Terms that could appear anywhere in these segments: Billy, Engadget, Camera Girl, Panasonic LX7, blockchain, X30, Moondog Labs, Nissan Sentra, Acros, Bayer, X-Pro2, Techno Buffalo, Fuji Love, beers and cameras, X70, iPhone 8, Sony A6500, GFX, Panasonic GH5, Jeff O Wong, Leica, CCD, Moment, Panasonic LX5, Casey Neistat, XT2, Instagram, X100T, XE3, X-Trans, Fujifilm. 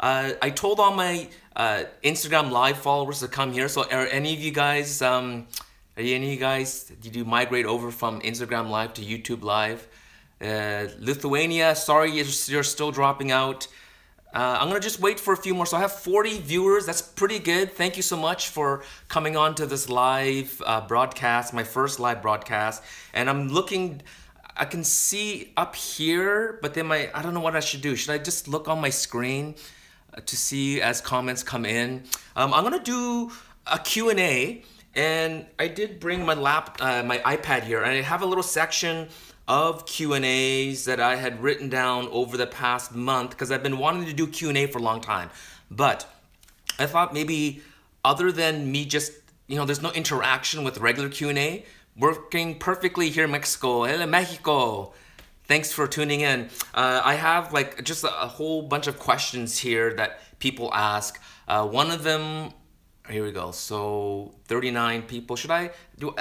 I told all my Instagram live followers to come here. So are any of you guys, did you migrate over from Instagram live to YouTube live? Lithuania, sorry you're still dropping out. I'm gonna just wait for a few more. So I have 40 viewers, that's pretty good. Thank you so much for coming on to this live broadcast, my first live broadcast. And I'm looking, I can see up here, but then I don't know what I should do. Should I just look on my screen to see as comments come in? I'm gonna do a Q&A, and I did bring my my iPad here, and I have a little section of Q&As that I had written down over the past month because I've been wanting to do Q&A for a long time. But I thought maybe other than me just, you know, there's no interaction with regular Q&A, working perfectly here in Mexico. Hello, Mexico. Thanks for tuning in. I have like just a whole bunch of questions here that people ask. One of them, here we go. So 39 people, should I do,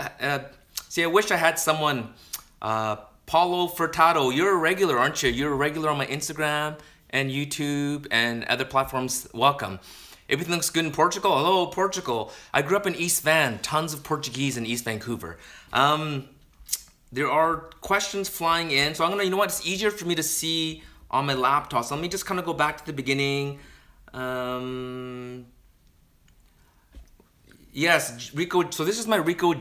see, I wish I had someone, Paulo Furtado, you're a regular, aren't you? You're a regular on my Instagram and YouTube and other platforms. Welcome. Everything looks good in Portugal? Hello, Portugal. I grew up in East Van, tons of Portuguese in East Vancouver. There are questions flying in. So I'm gonna, you know what? It's easier for me to see on my laptop. So let me just kind of go back to the beginning. Yes, Ricoh, so this is my Ricoh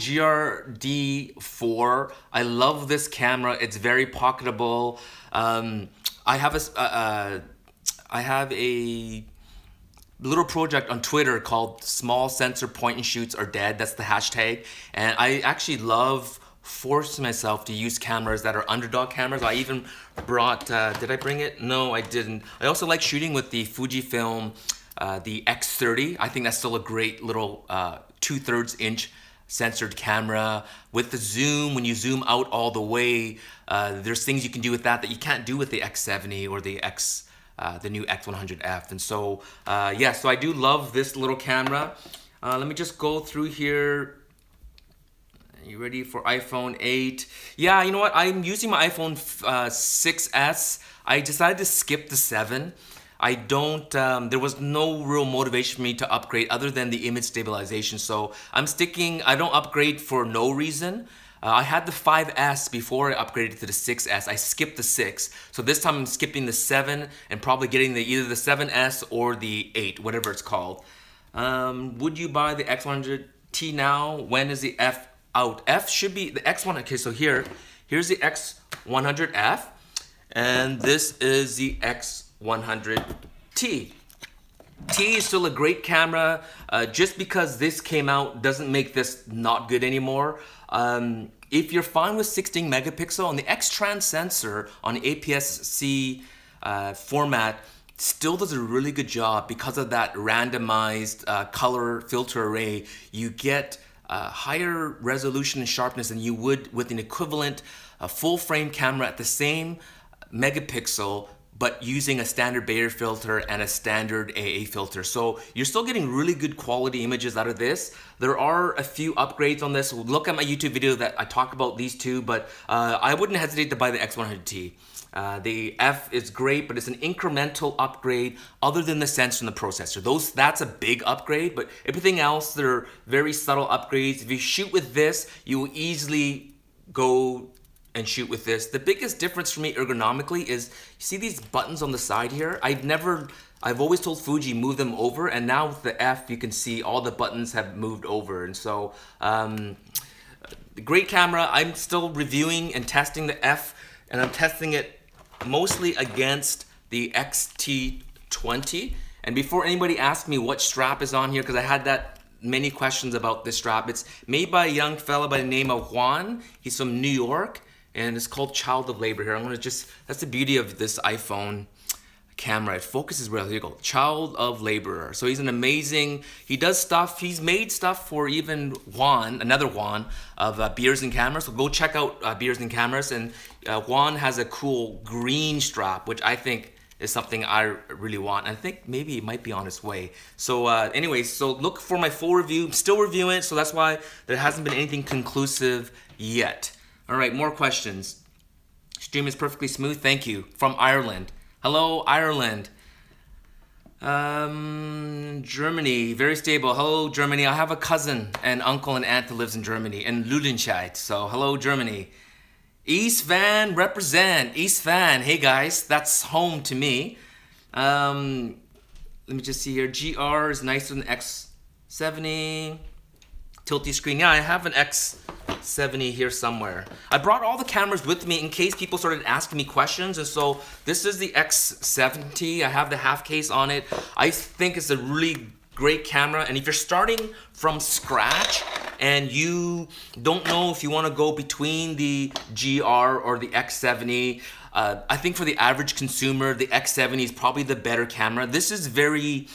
GRD4. I love this camera. It's very pocketable. I have a little project on Twitter called Small Sensor Point and Shoots Are Dead. That's the hashtag. And I actually love forcing myself to use cameras that are underdog cameras. I even brought, did I bring it? No, I didn't. I also like shooting with the Fujifilm, the X30, I think that's still a great little 2/3" censored camera. With the zoom, when you zoom out all the way, there's things you can do with that that you can't do with the X70 or the new X100F. And so, yeah, so I do love this little camera. Let me just go through here. Are you ready for iPhone 8? Yeah, you know what? I'm using my iPhone 6S. I decided to skip the 7. I don't, there was no real motivation for me to upgrade other than the image stabilization. So I'm sticking, I don't upgrade for no reason. I had the 5S before I upgraded to the 6S. I skipped the 6. So this time I'm skipping the 7 and probably getting either the 7S or the 8, whatever it's called. Would you buy the X100T now? When is the F out? F should be the X1, okay, so here's the X100F. And this is the X100T. T is still a great camera. Just because this came out doesn't make this not good anymore. If you're fine with 16 megapixel and the X-Trans sensor on APS-C format still does a really good job because of that randomized color filter array. You get higher resolution and sharpness than you would with an equivalent full frame camera at the same megapixel but using a standard Bayer filter and a standard AA filter. So you're still getting really good quality images out of this. There are a few upgrades on this. Look at my YouTube video that I talk about these two, but I wouldn't hesitate to buy the X100T. The F is great, but it's an incremental upgrade other than the sensor and the processor. That's a big upgrade, but everything else, they're very subtle upgrades. If you shoot with this, you will easily go and shoot with this. The biggest difference for me ergonomically is, you see these buttons on the side here? I've always told Fuji move them over, and now with the F you can see all the buttons have moved over. And so, great camera. I'm still reviewing and testing the F, and I'm testing it mostly against the XT20. And before anybody asks me what strap is on here, because I had that many questions about this strap, it's made by a young fella by the name of Juan. He's from New York. And it's called Child of Labor here. I'm gonna just, that's the beauty of this iPhone camera. It focuses well, here you go, Child of Labor. So he's an amazing, he does stuff, he's made stuff for even Juan, another Juan, of Beers and Cameras. So go check out Beers and Cameras. And Juan has a cool green strap, which I think is something I really want. I think maybe it might be on its way. So anyways, so look for my full review. I'm still reviewing it, so that's why there hasn't been anything conclusive yet. All right, more questions. Stream is perfectly smooth, thank you. From Ireland. Hello, Ireland. Germany, very stable. Hello, Germany. I have a cousin and uncle and aunt that lives in Germany, in Ludenscheid. So, hello, Germany. East Van, represent. East Van. Hey, guys. That's home to me. Let me just see here. GR is nicer than X70. Tilty screen. Yeah, I have an X70 here somewhere. I brought all the cameras with me in case people started asking me questions. And so this is the X70. I have the half case on it. I think it's a really great camera. And if you're starting from scratch and you don't know if you want to go between the GR or the X70, I think for the average consumer, the X70 is probably the better camera. This is very...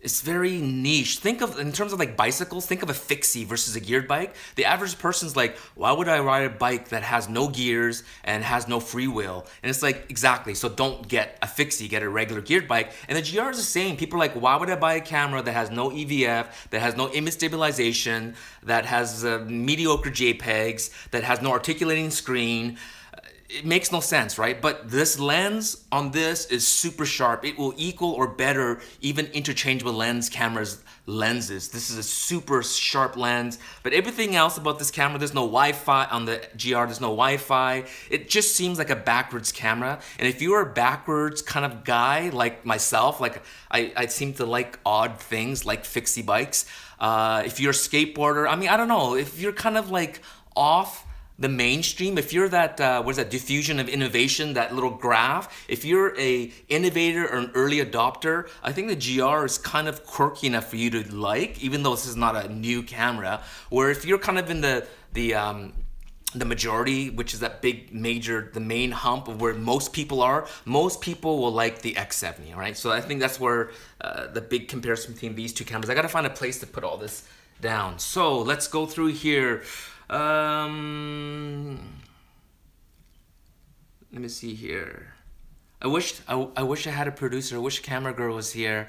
it's very niche. Think of, in terms of like bicycles, think of a fixie versus a geared bike. The average person's like, why would I ride a bike that has no gears and has no freewheel? And it's like, exactly. So don't get a fixie, get a regular geared bike. And the GR is the same. People are like, why would I buy a camera that has no EVF, that has no image stabilization, that has mediocre JPEGs, that has no articulating screen? It makes no sense, right? But this lens on this is super sharp. It will equal or better even interchangeable lens cameras lenses. This is a super sharp lens, but everything else about this camera, there's no Wi-Fi on the GR, there's no Wi-Fi. It just seems like a backwards camera. And if you are a backwards kind of guy like myself, like I seem to like odd things like fixie bikes. If you're a skateboarder, I mean, I don't know, if you're kind of like off the mainstream, if you're that, what is that, diffusion of innovation, that little graph, if you're a innovator or an early adopter, I think the GR is kind of quirky enough for you to like, even though this is not a new camera, where if you're kind of in the majority, which is that big major, the main hump of where most people are, most people will like the X70, right? So I think that's where the big comparison between these two cameras. I gotta find a place to put all this down. So let's go through here. Let me see here. I wish I had a producer. I wish Camera Girl was here.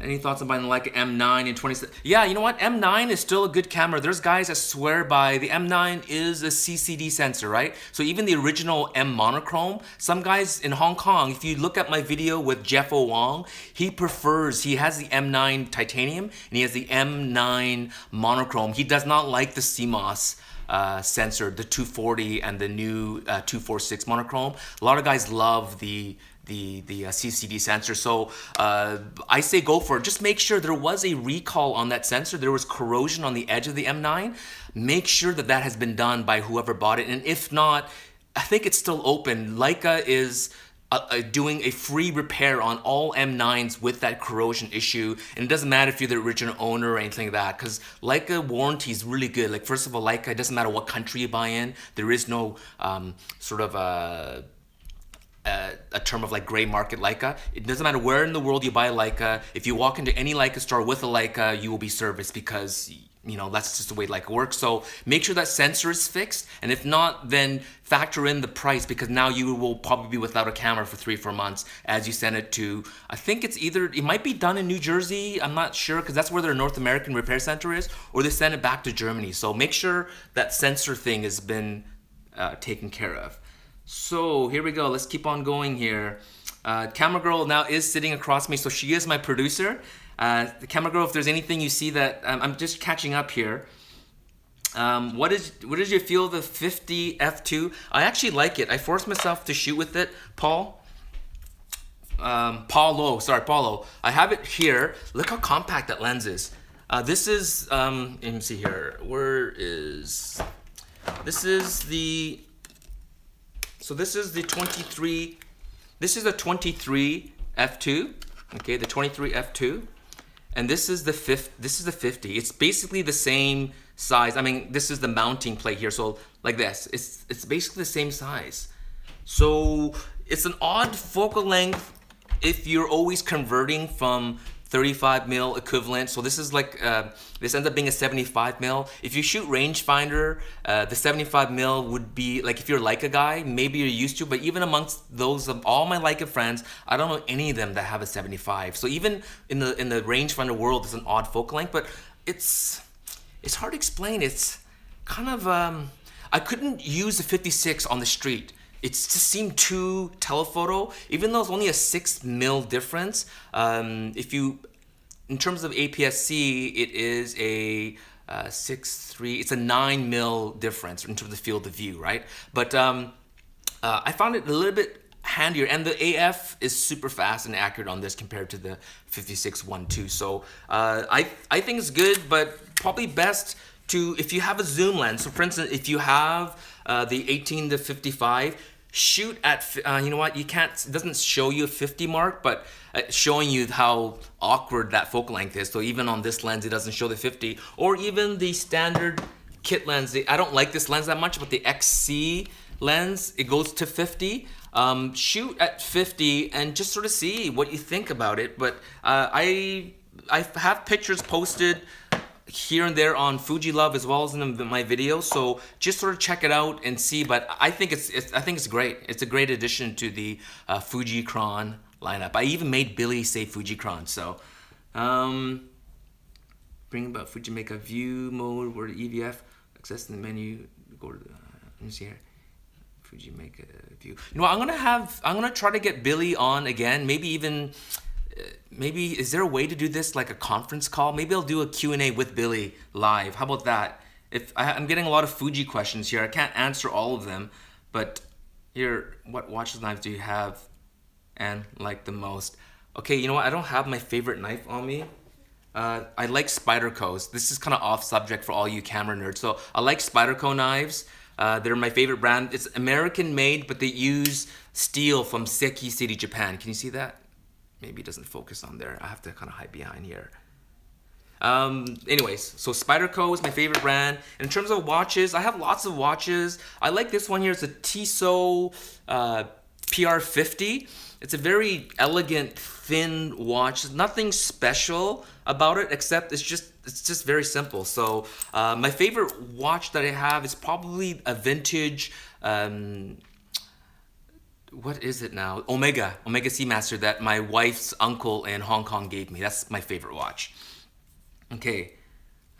Any thoughts on buying like an M9 and 27? Yeah, you know what? M9 is still a good camera. There's guys that swear by the M9 is a CCD sensor, right? So even the original M monochrome, some guys in Hong Kong, if you look at my video with Jeff O. Wong, he prefers, he has the M9 titanium and he has the M9 monochrome. He does not like the CMOS sensor, the 240 and the new 246 monochrome. A lot of guys love the CCD sensor. So I say go for it. Just make sure there was a recall on that sensor. There was corrosion on the edge of the M9. Make sure that that has been done by whoever bought it. And if not, I think it's still open. Leica is doing a free repair on all M9s with that corrosion issue. And it doesn't matter if you're the original owner or anything like that, because Leica warranty is really good. Like, first of all, Leica, it doesn't matter what country you buy in, there is no sort of a term of like gray market Leica. It doesn't matter where in the world you buy a Leica. If you walk into any Leica store with a Leica, you will be serviced, because you know that's just the way Leica works. So make sure that sensor is fixed, and if not, then factor in the price, because now you will probably be without a camera for 3 or 4 months as you send it to, I think it's either, it might be done in New Jersey, I'm not sure, because that's where their North American repair center is, or they send it back to Germany. So make sure that sensor thing has been taken care of. So here we go, let's keep on going here. Camera Girl now is sitting across me, so she is my producer. The Camera Girl, if there's anything you see that, I'm just catching up here. What did you feel the 50 F2? I actually like it. I forced myself to shoot with it. Paulo, I have it here. Look how compact that lens is. This is, let me see here, where is, this is the, so this is the 23, this is the 23 F2, okay, the 23 F2, and this is the 50, this is the 50. It's basically the same size. I mean, this is the mounting plate here, so like this. It's basically the same size. So it's an odd focal length if you're always converting from 35mm equivalent. So this is like, this ends up being a 75mm. If you shoot rangefinder, the 75mm would be, like if you're a Leica guy, maybe you're used to, but even amongst those of all my Leica friends, I don't know any of them that have a 75. So even in the rangefinder world, it's an odd focal length, but it's hard to explain. It's kind of, I couldn't use a 56 on the street. it just seemed too telephoto, even though it's only a 6mm difference. If you, in terms of APS-C, it is a 6.3, it's a 9mm difference in terms of the field of view, right? But I found it a little bit handier, and the AF is super fast and accurate on this compared to the 56-1.2. So I think it's good, but probably best to, if you have a zoom lens. So for instance, if you have the 18-55, shoot at, you know what, you can't, it doesn't show you a 50 mark, but showing you how awkward that focal length is. So even on this lens, it doesn't show the 50, or even the standard kit lens. I don't like this lens that much, but the XC lens, it goes to 50. Shoot at 50 and just sort of see what you think about it. But I have pictures posted here and there on Fuji Love as well as in my videos, so just sort of check it out and see. But I think it's great. It's a great addition to the Fujicron lineup. I even made Billy say Fujicron. So bring about Fuji make a view mode where EVF access the menu. Go to let me see here. Fuji make a view. You know, I'm gonna try to get Billy on again. Maybe even. Maybe, is there a way to do this like a conference call? Maybe I'll do a Q&A with Billy live. How about that? If I'm getting a lot of Fuji questions here. I can't answer all of them, but here, what watches knives do you have and like the most? Okay, you know what? I don't have my favorite knife on me. I like Spyderco's. This is kind of off subject for all you camera nerds. So I like Spyderco knives. They're my favorite brand. It's American made, but they use steel from Seki City, Japan. Can you see that? Maybe it doesn't focus on there. I have to kind of hide behind here. Anyways, so Spyderco is my favorite brand. In terms of watches, I have lots of watches. I like this one here. It's a Tissot PR50. It's a very elegant, thin watch. There's nothing special about it, except it's just very simple. So my favorite watch that I have is probably a vintage, what is it now? Omega Seamaster that my wife's uncle in Hong Kong gave me. That's my favorite watch. Okay.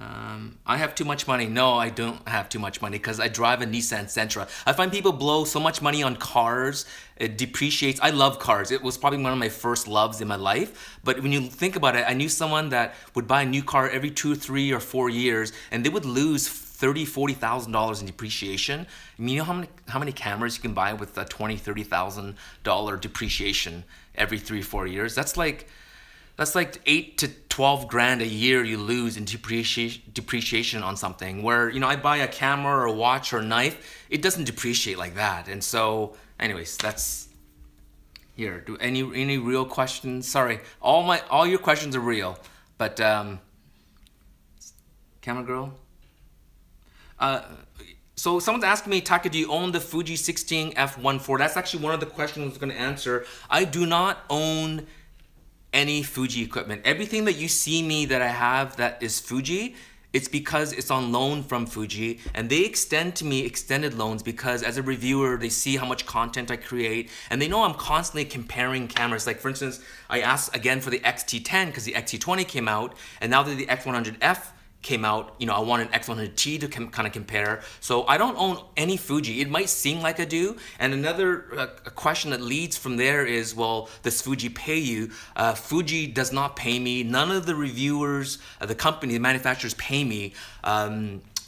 I have too much money. No, I don't have too much money because I drive a Nissan Sentra. I find people blow so much money on cars. It depreciates. I love cars. It was probably one of my first loves in my life. But when you think about it, I knew someone that would buy a new car every 2, 3, or 4 years, and they would lose $30,000, $40,000 in depreciation. I mean, you know how many cameras you can buy with a $20,000, $30,000 depreciation every 3 or 4 years? That's like 8 to 12 grand a year you lose in depreciation on something. Where, you know, I buy a camera or a watch or a knife, it doesn't depreciate like that. And so, anyways, that's here. Do any real questions? Sorry, all your questions are real, but camera girl. So someone's asking me, Taka, do you own the Fuji 16F1.4? That's actually one of the questions I was going to answer. I do not own any Fuji equipment. Everything that you see me that I have that is Fuji, it's because it's on loan from Fuji, and they extend to me extended loans because as a reviewer, they see how much content I create, and they know I'm constantly comparing cameras. Like for instance, I asked again for the XT10 because the XT20 came out, and now that the X100F came out, you know, I want an X100T to kind of compare. So I don't own any Fuji. It might seem like I do. And another question that leads from there is, well, does Fuji pay you? Fuji does not pay me. None of the reviewers, the company, the manufacturers pay me. I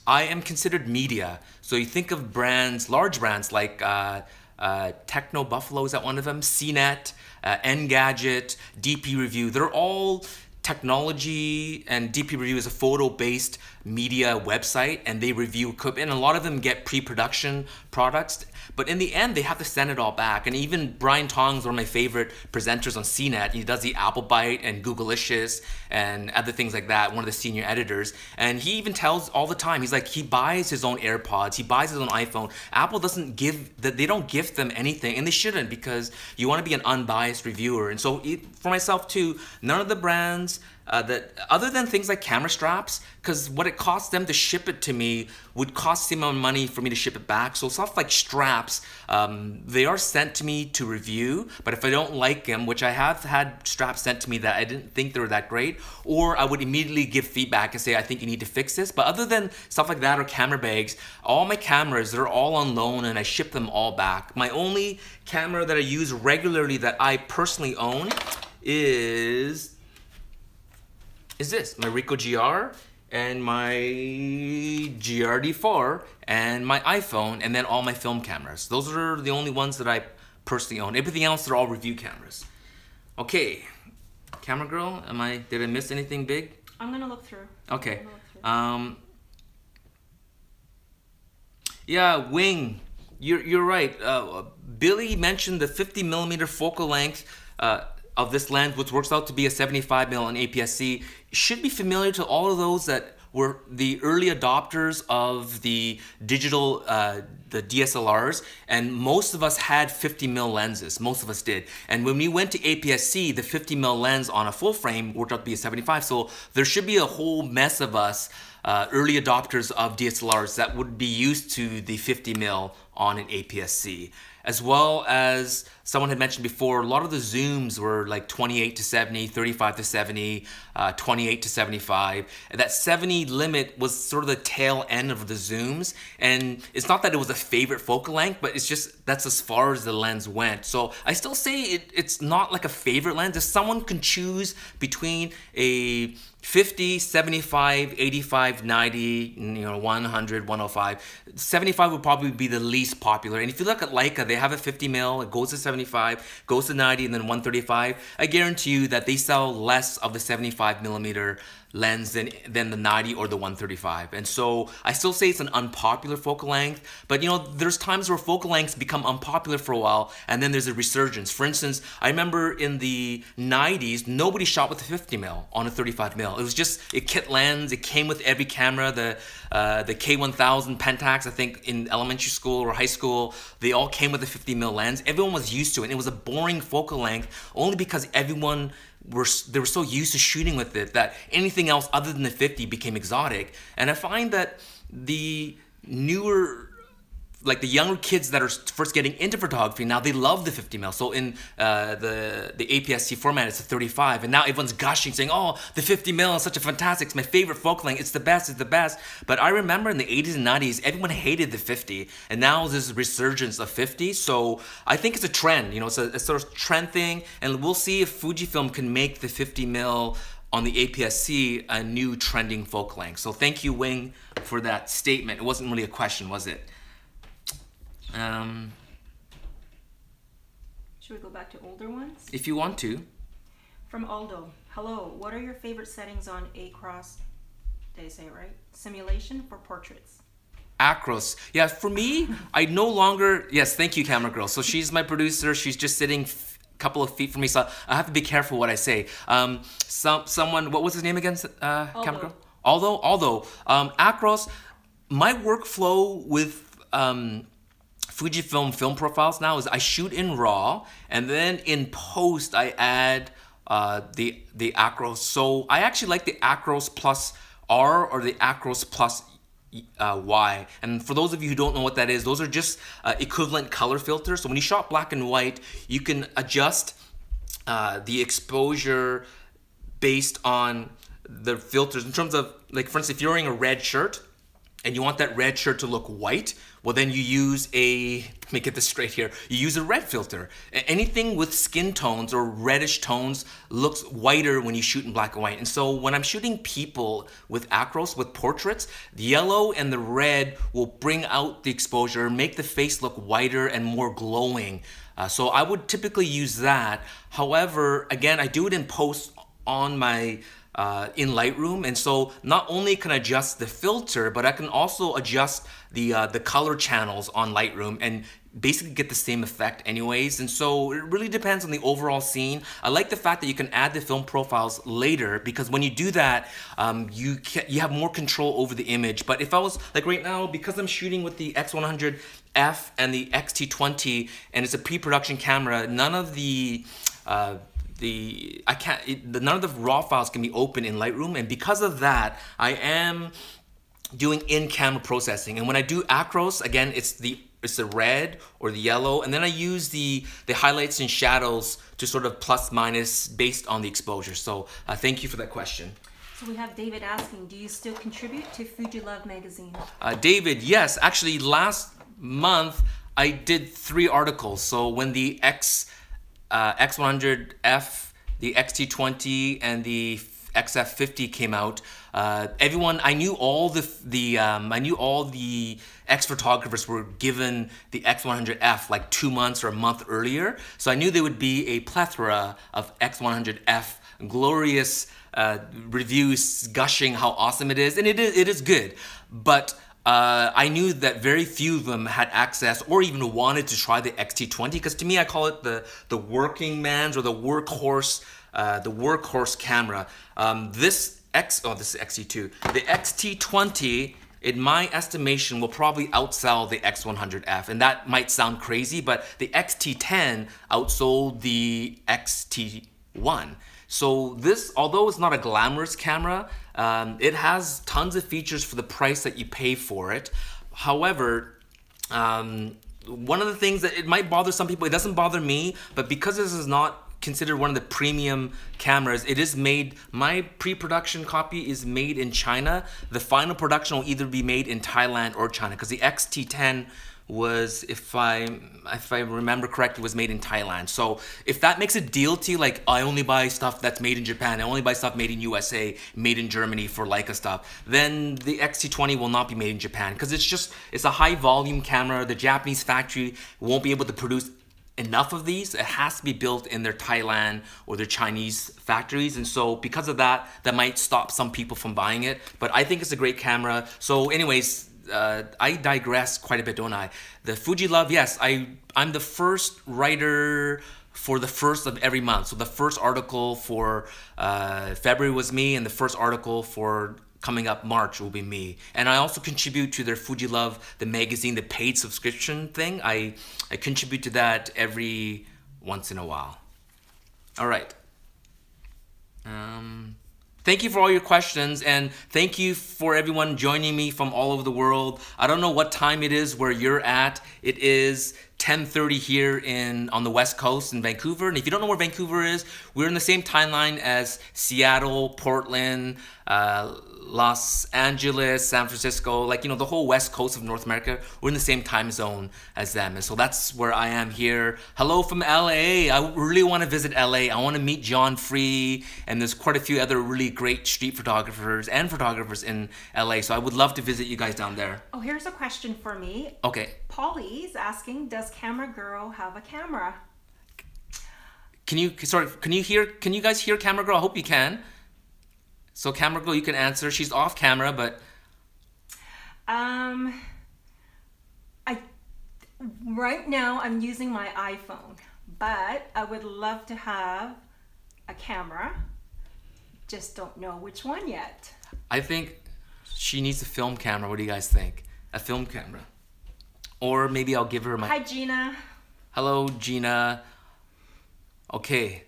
am considered media. So you think of brands, large brands like Techno Buffalo, is that one of them? CNET, Engadget, DP Review. They're all technology, and DP Review is a photo-based media website, and they review equipment. And a lot of them get pre-production products, but in the end, they have to send it all back. And even Brian Tong's one of my favorite presenters on CNET. He does the Apple Bite and Googleicious and other things like that, one of the senior editors. And he even tells all the time, he's like, he buys his own AirPods, he buys his own iPhone. Apple doesn't give, they don't gift them anything, and they shouldn't, because you want to be an unbiased reviewer. And so for myself too, none of the brands, things that other than things like camera straps, because what it costs them to ship it to me would cost the amount of money for me to ship it back. So stuff like straps, they are sent to me to review, but if I don't like them, which I have had straps sent to me that I didn't think they were that great, or I would immediately give feedback and say, I think you need to fix this. But other than stuff like that or camera bags, all my cameras, they're all on loan and I ship them all back. My only camera that I use regularly that I personally own is this, my Ricoh GR and my GRD4 and my iPhone, and then all my film cameras. Those are the only ones that I personally own. Everything else, they're all review cameras. Okay, camera girl, did I miss anything big? I'm gonna look through. Okay. Look through. Yeah, Wing, you're right. Billy mentioned the 50mm focal length of this lens, which works out to be a 75mm on APS-C. Should be familiar to all of those that were the early adopters of the digital, the DSLRs, and most of us had 50mm lenses, most of us did. And when we went to APS-C, the 50mm lens on a full frame worked out to be a 75, so there should be a whole mess of us early adopters of DSLRs that would be used to the 50mm on an APS-C. As well as someone had mentioned before, a lot of the zooms were like 28 to 70, 35 to 70, 28 to 75. And that 70 limit was sort of the tail end of the zooms. And it's not that it was a favorite focal length, but it's just that's as far as the lens went. So I still say it's not like a favorite lens. If someone can choose between a 50, 75, 85, 90, 100, 105. 75 would probably be the least popular. And if you look at Leica, they have a 50mm, it goes to 75, goes to 90, and then 135. I guarantee you that they sell less of the 75mm lens than the 90 or the 135. And so I still say it's an unpopular focal length, but there's times where focal lengths become unpopular for a while and then there's a resurgence. For instance, I remember in the 90s, nobody shot with the 50mm on a 35mm. It was just a kit lens, it came with every camera, the K1000 Pentax, I think in elementary school or high school, they all came with a 50mm lens. Everyone was used to it and it was a boring focal length only because everyone they were so used to shooting with it that anything else other than the 50 became exotic. And I find that the newer, like the younger kids that are first getting into photography now, they love the 50mm. So in the APS-C format, it's a 35, and now everyone's gushing saying, oh, the 50mm is such a fantastic, it's my favorite focal length, it's the best, it's the best. But I remember in the 80s and 90s, everyone hated the 50, and now there's this resurgence of 50. So I think it's a trend, it's a sort of trend thing, and we'll see if Fujifilm can make the 50mm on the APS-C a new trending focal length. So thank you, Wing, for that statement. It wasn't really a question, was it? Should we go back to older ones? If you want to. From Aldo. Hello, what are your favorite settings on Acros, did I say it right? Simulation for portraits. Acros. Yeah, for me, I no longer, yes, thank you, camera girl. So she's my producer. She's just sitting a couple of feet from me. So I have to be careful what I say. Someone, what was his name again? Camera girl? Aldo. Aldo. Acros, my workflow with, Fujifilm film profiles now is I shoot in RAW and then in post I add the Acros. So I actually like the Acros plus R or the Acros plus Y. And for those of you who don't know what that is, those are just equivalent color filters. So when you shot black and white, you can adjust the exposure based on the filters. In terms of, like, for instance, if you're wearing a red shirt and you want that red shirt to look white, well then you use let me get this straight here, you use a red filter. Anything with skin tones or reddish tones looks whiter when you shoot in black and white. And so when I'm shooting people with Acros, with portraits, the yellow and the red will bring out the exposure, make the face look whiter and more glowing. So I would typically use that. However, again, I do it in post on my in Lightroom, and so not only can I adjust the filter, but I can also adjust the color channels on Lightroom and basically get the same effect anyways. And so it really depends on the overall scene. I like the fact that you can add the film profiles later, because when you do that, you have more control over the image. But if I was, like right now, because I'm shooting with the X100F and the XT20 and it's a pre-production camera, none of none of the raw files can be opened in Lightroom, and because of that, I am doing in-camera processing. And when I do acros, again, it's the red or the yellow, and then I use the highlights and shadows to sort of plus minus based on the exposure. So thank you for that question. So we have David asking, do you still contribute to Fuji Love magazine? David, yes. Actually, last month I did 3 articles. So when the X100F, the XT20, and the XF50 came out, everyone, I knew all the X photographers were given the X100F like 2 months or a month earlier, so I knew there would be a plethora of X100F glorious reviews gushing how awesome it is, and it is good, but I knew that very few of them had access or even wanted to try the XT20, because to me, I call it the working man's or the workhorse camera. This is XT2. The XT20, in my estimation, will probably outsell the X100F, and that might sound crazy, but the XT10 outsold the XT1. So this, although it's not a glamorous camera, it has tons of features for the price that you pay for it. However, one of the things that it might bother some people, it doesn't bother me, but because this is not considered one of the premium cameras, it is made, my pre-production copy is made in China. The final production will either be made in Thailand or China, because the XT10 was, if I remember correctly, was made in Thailand. So if that makes a deal to you, like, I only buy stuff that's made in Japan, I only buy stuff made in USA, made in Germany for Leica stuff, then the XT20 will not be made in Japan, because it's a high volume camera. The Japanese factory won't be able to produce enough of these. It has to be built in their Thailand or their Chinese factories, and so because of that, that might stop some people from buying it, but I think it's a great camera. So anyways, I digress quite a bit, don't I? The Fuji Love, yes, I'm the first writer for the first of every month. So the first article for February was me, and the first article for coming up March will be me. And I also contribute to their Fuji Love, the magazine, the paid subscription thing. I contribute to that every once in a while. All right. Thank you for all your questions, and thank you for everyone joining me from all over the world. I don't know what time it is where you're at. It is 10:30 here on the West Coast in Vancouver. And if you don't know where Vancouver is, we're in the same timeline as Seattle, Portland, Los Angeles, San Francisco, like, you know, the whole West Coast of North America. We're in the same time zone as them. And so that's where I am here. Hello from LA. I really want to visit LA. I want to meet John Free, and there's quite a few other really great street photographers and photographers in LA. So I would love to visit you guys down there. Oh, here's a question for me. Okay. Polly's asking, does Camera Girl have a camera? Can you guys hear Camera Girl? I hope you can. So Camera Girl, you can answer. She's off camera, but right now I'm using my iPhone, but I would love to have a camera. Just don't know which one yet. I think she needs a film camera. What do you guys think? A film camera, or maybe I'll give her my. Hi, Gina. Hello, Gina. Okay.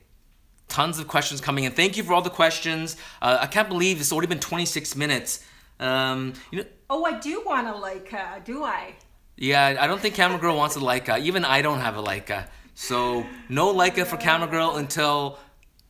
Tons of questions coming in. Thank you for all the questions. I can't believe it's already been 26 minutes. You know, oh, I do want a Leica, do I? Yeah, I don't think Camera Girl wants a Leica. Even I don't have a Leica. So no Leica for Camera Girl until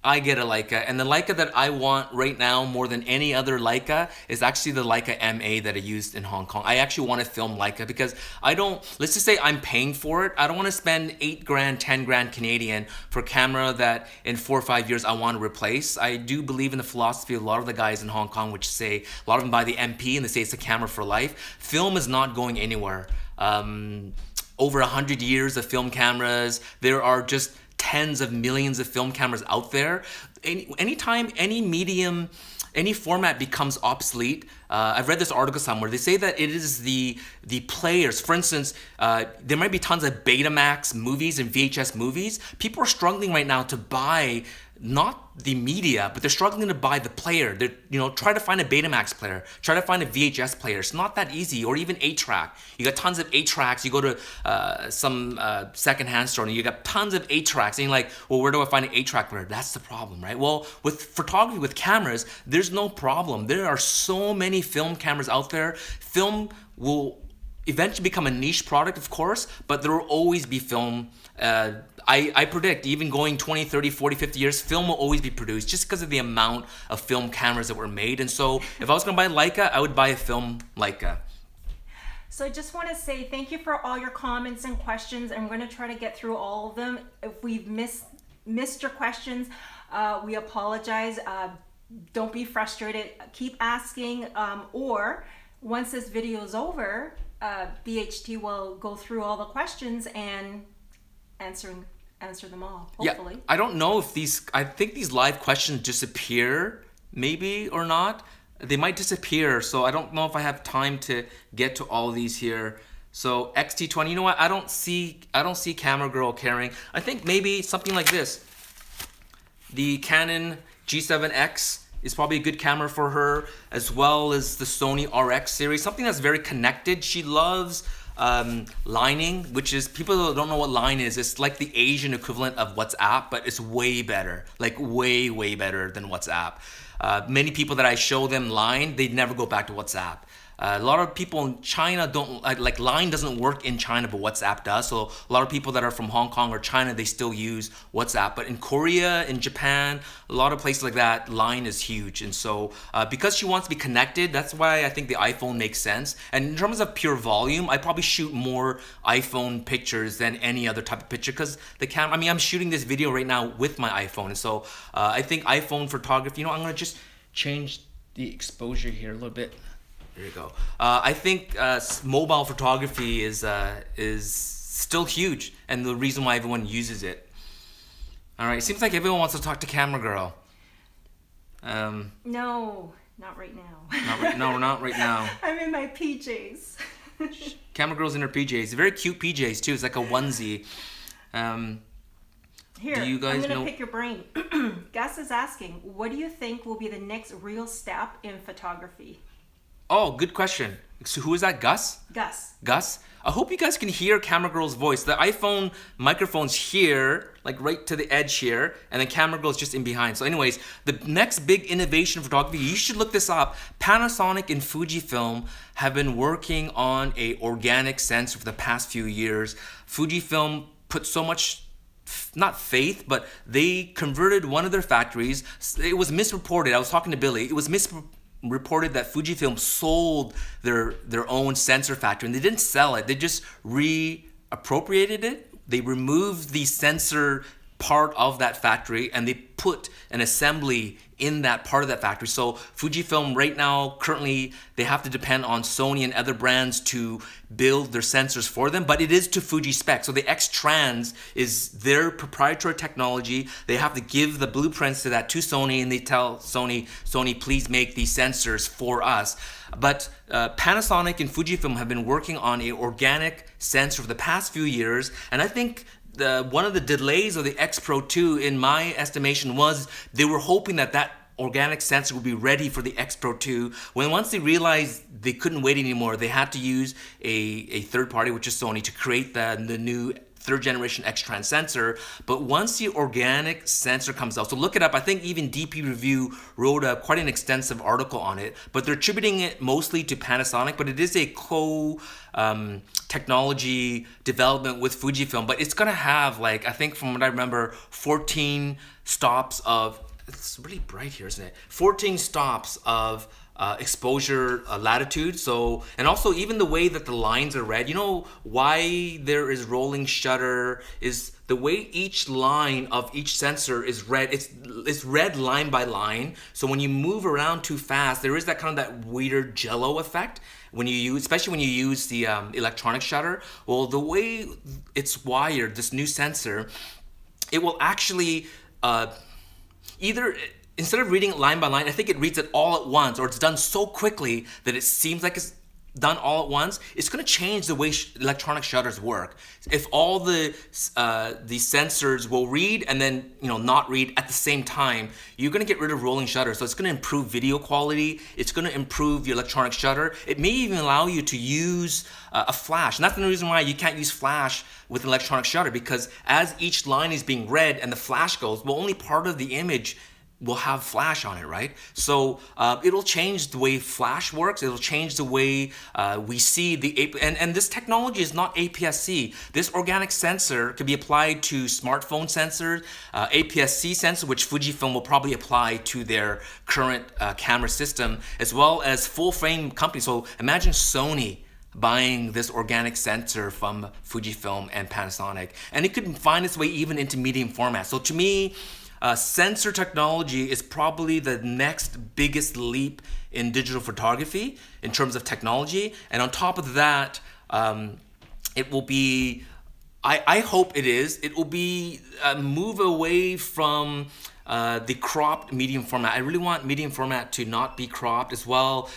I get a Leica. And the Leica that I want right now more than any other Leica is actually the Leica MA that I used in Hong Kong. I actually want to film Leica because let's just say I'm paying for it. I don't want to spend 8 grand, 10 grand Canadian for a camera that in 4 or 5 years I want to replace. I do believe in the philosophy of a lot of the guys in Hong Kong, which say, a lot of them buy the MP and they say it's a camera for life. Film is not going anywhere. Over 100 years of film cameras, there are just tens of millions of film cameras out there. Anytime any medium, any format becomes obsolete, I've read this article somewhere, they say that it is the players. For instance, there might be tons of Betamax movies and VHS movies. People are struggling right now to buy not the media, but they're struggling to buy the player. They're, you know, try to find a Betamax player, try to find a VHS player. It's not that easy, or even 8-track. You got tons of 8-tracks. You go to some secondhand store and you got tons of 8-tracks, and you're like, well, where do I find an 8-track player? That's the problem, right? Well, with photography, with cameras, there's no problem. There are so many film cameras out there. Film will eventually become a niche product, of course, but there will always be film. I predict, even going 20, 30, 40, 50 years, film will always be produced just because of the amount of film cameras that were made. And so if I was gonna buy Leica, I would buy a film Leica. So I just wanna say thank you for all your comments and questions. I'm gonna try to get through all of them. If we've missed your questions, we apologize. Don't be frustrated, keep asking, or once this video is over, BHT will go through all the questions and answer them all, hopefully. Yeah, I don't know if these, I think these live questions disappear, maybe, or not. They might disappear, so I don't know if I have time to get to all these here. So XT20, you know what, I don't see Camera Girl carrying. I think maybe something like this. The Canon G7X is probably a good camera for her, as well as the Sony RX series, something that's very connected. She loves lining, which is, people don't know what line is. It's like the Asian equivalent of WhatsApp, but it's way better, like way, way better than WhatsApp. Many people that I show them line, they never go back to WhatsApp. A lot of people in China don't, like line doesn't work in China, but WhatsApp does. So a lot of people that are from Hong Kong or China, they still use WhatsApp. But in Korea, in Japan, a lot of places like that, line is huge. And so because she wants to be connected, that's why I think the iPhone makes sense. And in terms of pure volume, I probably shoot more iPhone pictures than any other type of picture, because the camera, I mean, I'm shooting this video right now with my iPhone. And so I think iPhone photography, you know, I'm gonna just change the exposure here a little bit. There you go. I think mobile photography is still huge, and the reason why everyone uses it. All right, it seems like everyone wants to talk to Camera Girl. No, not right now. Not right now. I'm in my PJs. Camera Girl's in her PJs. Very cute PJs too. It's like a onesie. Here, do you guys I'm gonna pick your brain. Gus is asking, what do you think will be the next real step in photography? Oh, good question. So who is that, Gus? Gus. Gus. I hope you guys can hear Camera Girl's voice. The iPhone microphone's here, like right to the edge here, and then Camera Girl's just in behind. So anyways, the next big innovation in photography, you should look this up. Panasonic and Fujifilm have been working on an organic sensor for the past few years. Fujifilm put so much, not faith, but they converted one of their factories. It was misreported. I was talking to Billy. It was misreported. Reported that Fujifilm sold their own sensor factory, and they didn't sell it. They just reappropriated it. They removed the sensor part of that factory, and they put an assembly in that part of that factory. So Fujifilm right now, currently, they have to depend on Sony and other brands to build their sensors for them, but it is to Fuji spec. So the X-Trans is their proprietary technology. They have to give the blueprints to that to Sony, and they tell Sony, Sony, please make these sensors for us. But Panasonic and Fujifilm have been working on an organic sensor for the past few years, and I think one of the delays of the X-Pro2, in my estimation, was they were hoping that that organic sensor would be ready for the X-Pro2. When once they realized they couldn't wait anymore, they had to use a third party, which is Sony, to create the new third generation X-Trans sensor. But once the organic sensor comes out, so look it up. I think even DP Review wrote quite an extensive article on it, but they're attributing it mostly to Panasonic, but it is a technology development with Fujifilm. But it's gonna have, like, I think from what I remember, 14 stops of, it's really bright here, isn't it? 14 stops of exposure latitude. So, and also even the way that the lines are read, you know why there is rolling shutter, is the way each line of each sensor is read. It's read line by line. So when you move around too fast, there is that kind of that weird jello effect when you use, especially when you use the electronic shutter. Well, the way it's wired, this new sensor, it will actually either, instead of reading it line by line, I think it reads it all at once, or it's done so quickly that it seems like it's done all at once, it's going to change the way electronic shutters work. If all the sensors will read and then, you know, not read at the same time, you're going to get rid of rolling shutters. So it's going to improve video quality. It's going to improve your electronic shutter. It may even allow you to use a flash. And that's the reason why you can't use flash with an electronic shutter, because as each line is being read and the flash goes, well, only part of the image will have flash on it, right? So it'll change the way flash works. It'll change the way we see the and this technology is not APS-C. This organic sensor could be applied to smartphone sensors, APS-C sensor, which Fujifilm will probably apply to their current camera system, as well as full frame companies. So imagine Sony buying this organic sensor from Fujifilm and Panasonic, and it could find its way even into medium format. So to me, sensor technology is probably the next biggest leap in digital photography in terms of technology. And on top of that, it will be, I hope it is, it will be a move away from the cropped medium format. I really want medium format to not be cropped as well.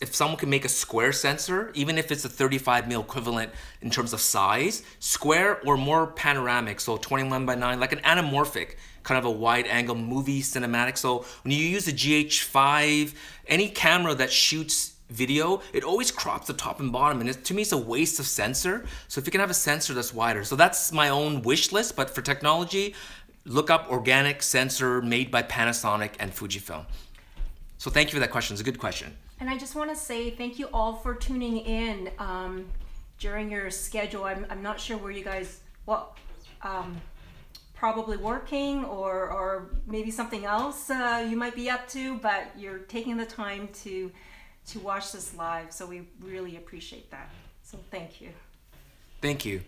If someone can make a square sensor, even if it's a 35mm equivalent in terms of size, square or more panoramic, so 21:9, like an anamorphic, kind of a wide angle movie cinematic. So when you use a GH5, any camera that shoots video, it always crops the top and bottom, and to me it's a waste of sensor. So if you can have a sensor that's wider. So that's my own wish list, but for technology, look up organic sensor made by Panasonic and Fujifilm. So thank you for that question, it's a good question. And I just want to say thank you all for tuning in during your schedule. I'm not sure where you guys, well, probably working or maybe something else you might be up to, but you're taking the time to watch this live, so we really appreciate that. So thank you. Thank you.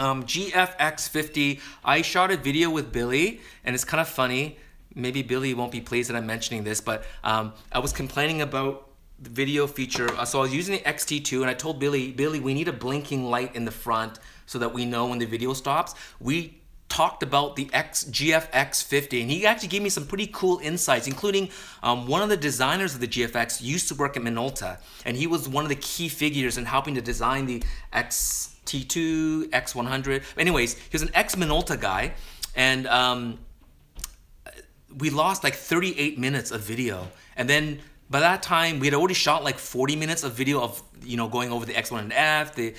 GFX50, I shot a video with Billy, and it's kind of funny. Maybe Billy won't be pleased that I'm mentioning this, but I was complaining about the video feature. So I was using the XT2, and I told Billy, we need a blinking light in the front so that we know when the video stops. We talked about the GFX50, and he actually gave me some pretty cool insights, including one of the designers of the GFX used to work at Minolta, and he was one of the key figures in helping to design the XT2, X100. Anyways, he was an ex-Minolta guy, and we lost like 38 minutes of video, and then by that time, we had already shot like 40 minutes of video of, you know, going over the X100F,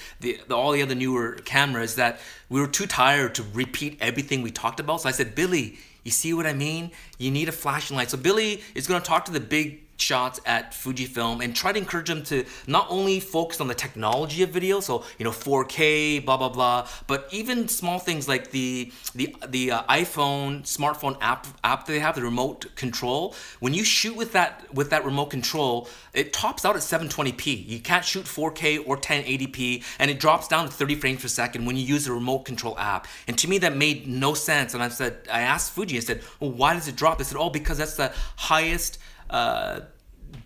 all the other newer cameras, that we were too tired to repeat everything we talked about. So I said, Billy, you see what I mean? You need a flashing light. So Billy is going to talk to the big shots at Fujifilm and try to encourage them to not only focus on the technology of video, so, you know, 4K, blah, blah, blah, but even small things like the iPhone smartphone app that they have, the remote control. When you shoot with that remote control, it tops out at 720p. You can't shoot 4K or 1080p, and it drops down to 30 frames per second when you use the remote control app. And to me, that made no sense. And I said, I asked Fuji, I said, well, why does it drop? They said, oh, because that's the highest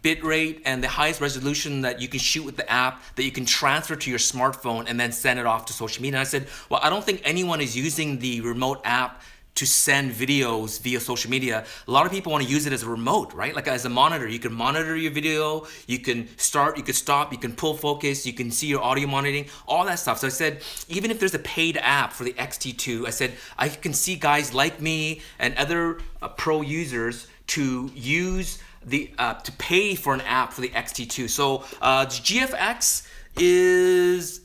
bit rate and the highest resolution that you can shoot with the app, that you can transfer to your smartphone and then send it off to social media. And I said, well, I don't think anyone is using the remote app to send videos via social media. A lot of people want to use it as a remote, right? Like as a monitor, you can monitor your video, you can start, you can stop, you can pull focus, you can see your audio monitoring, all that stuff. So I said, even if there's a paid app for the XT2, I said, I can see guys like me and other pro users to use to pay for an app for the XT2. So GFX is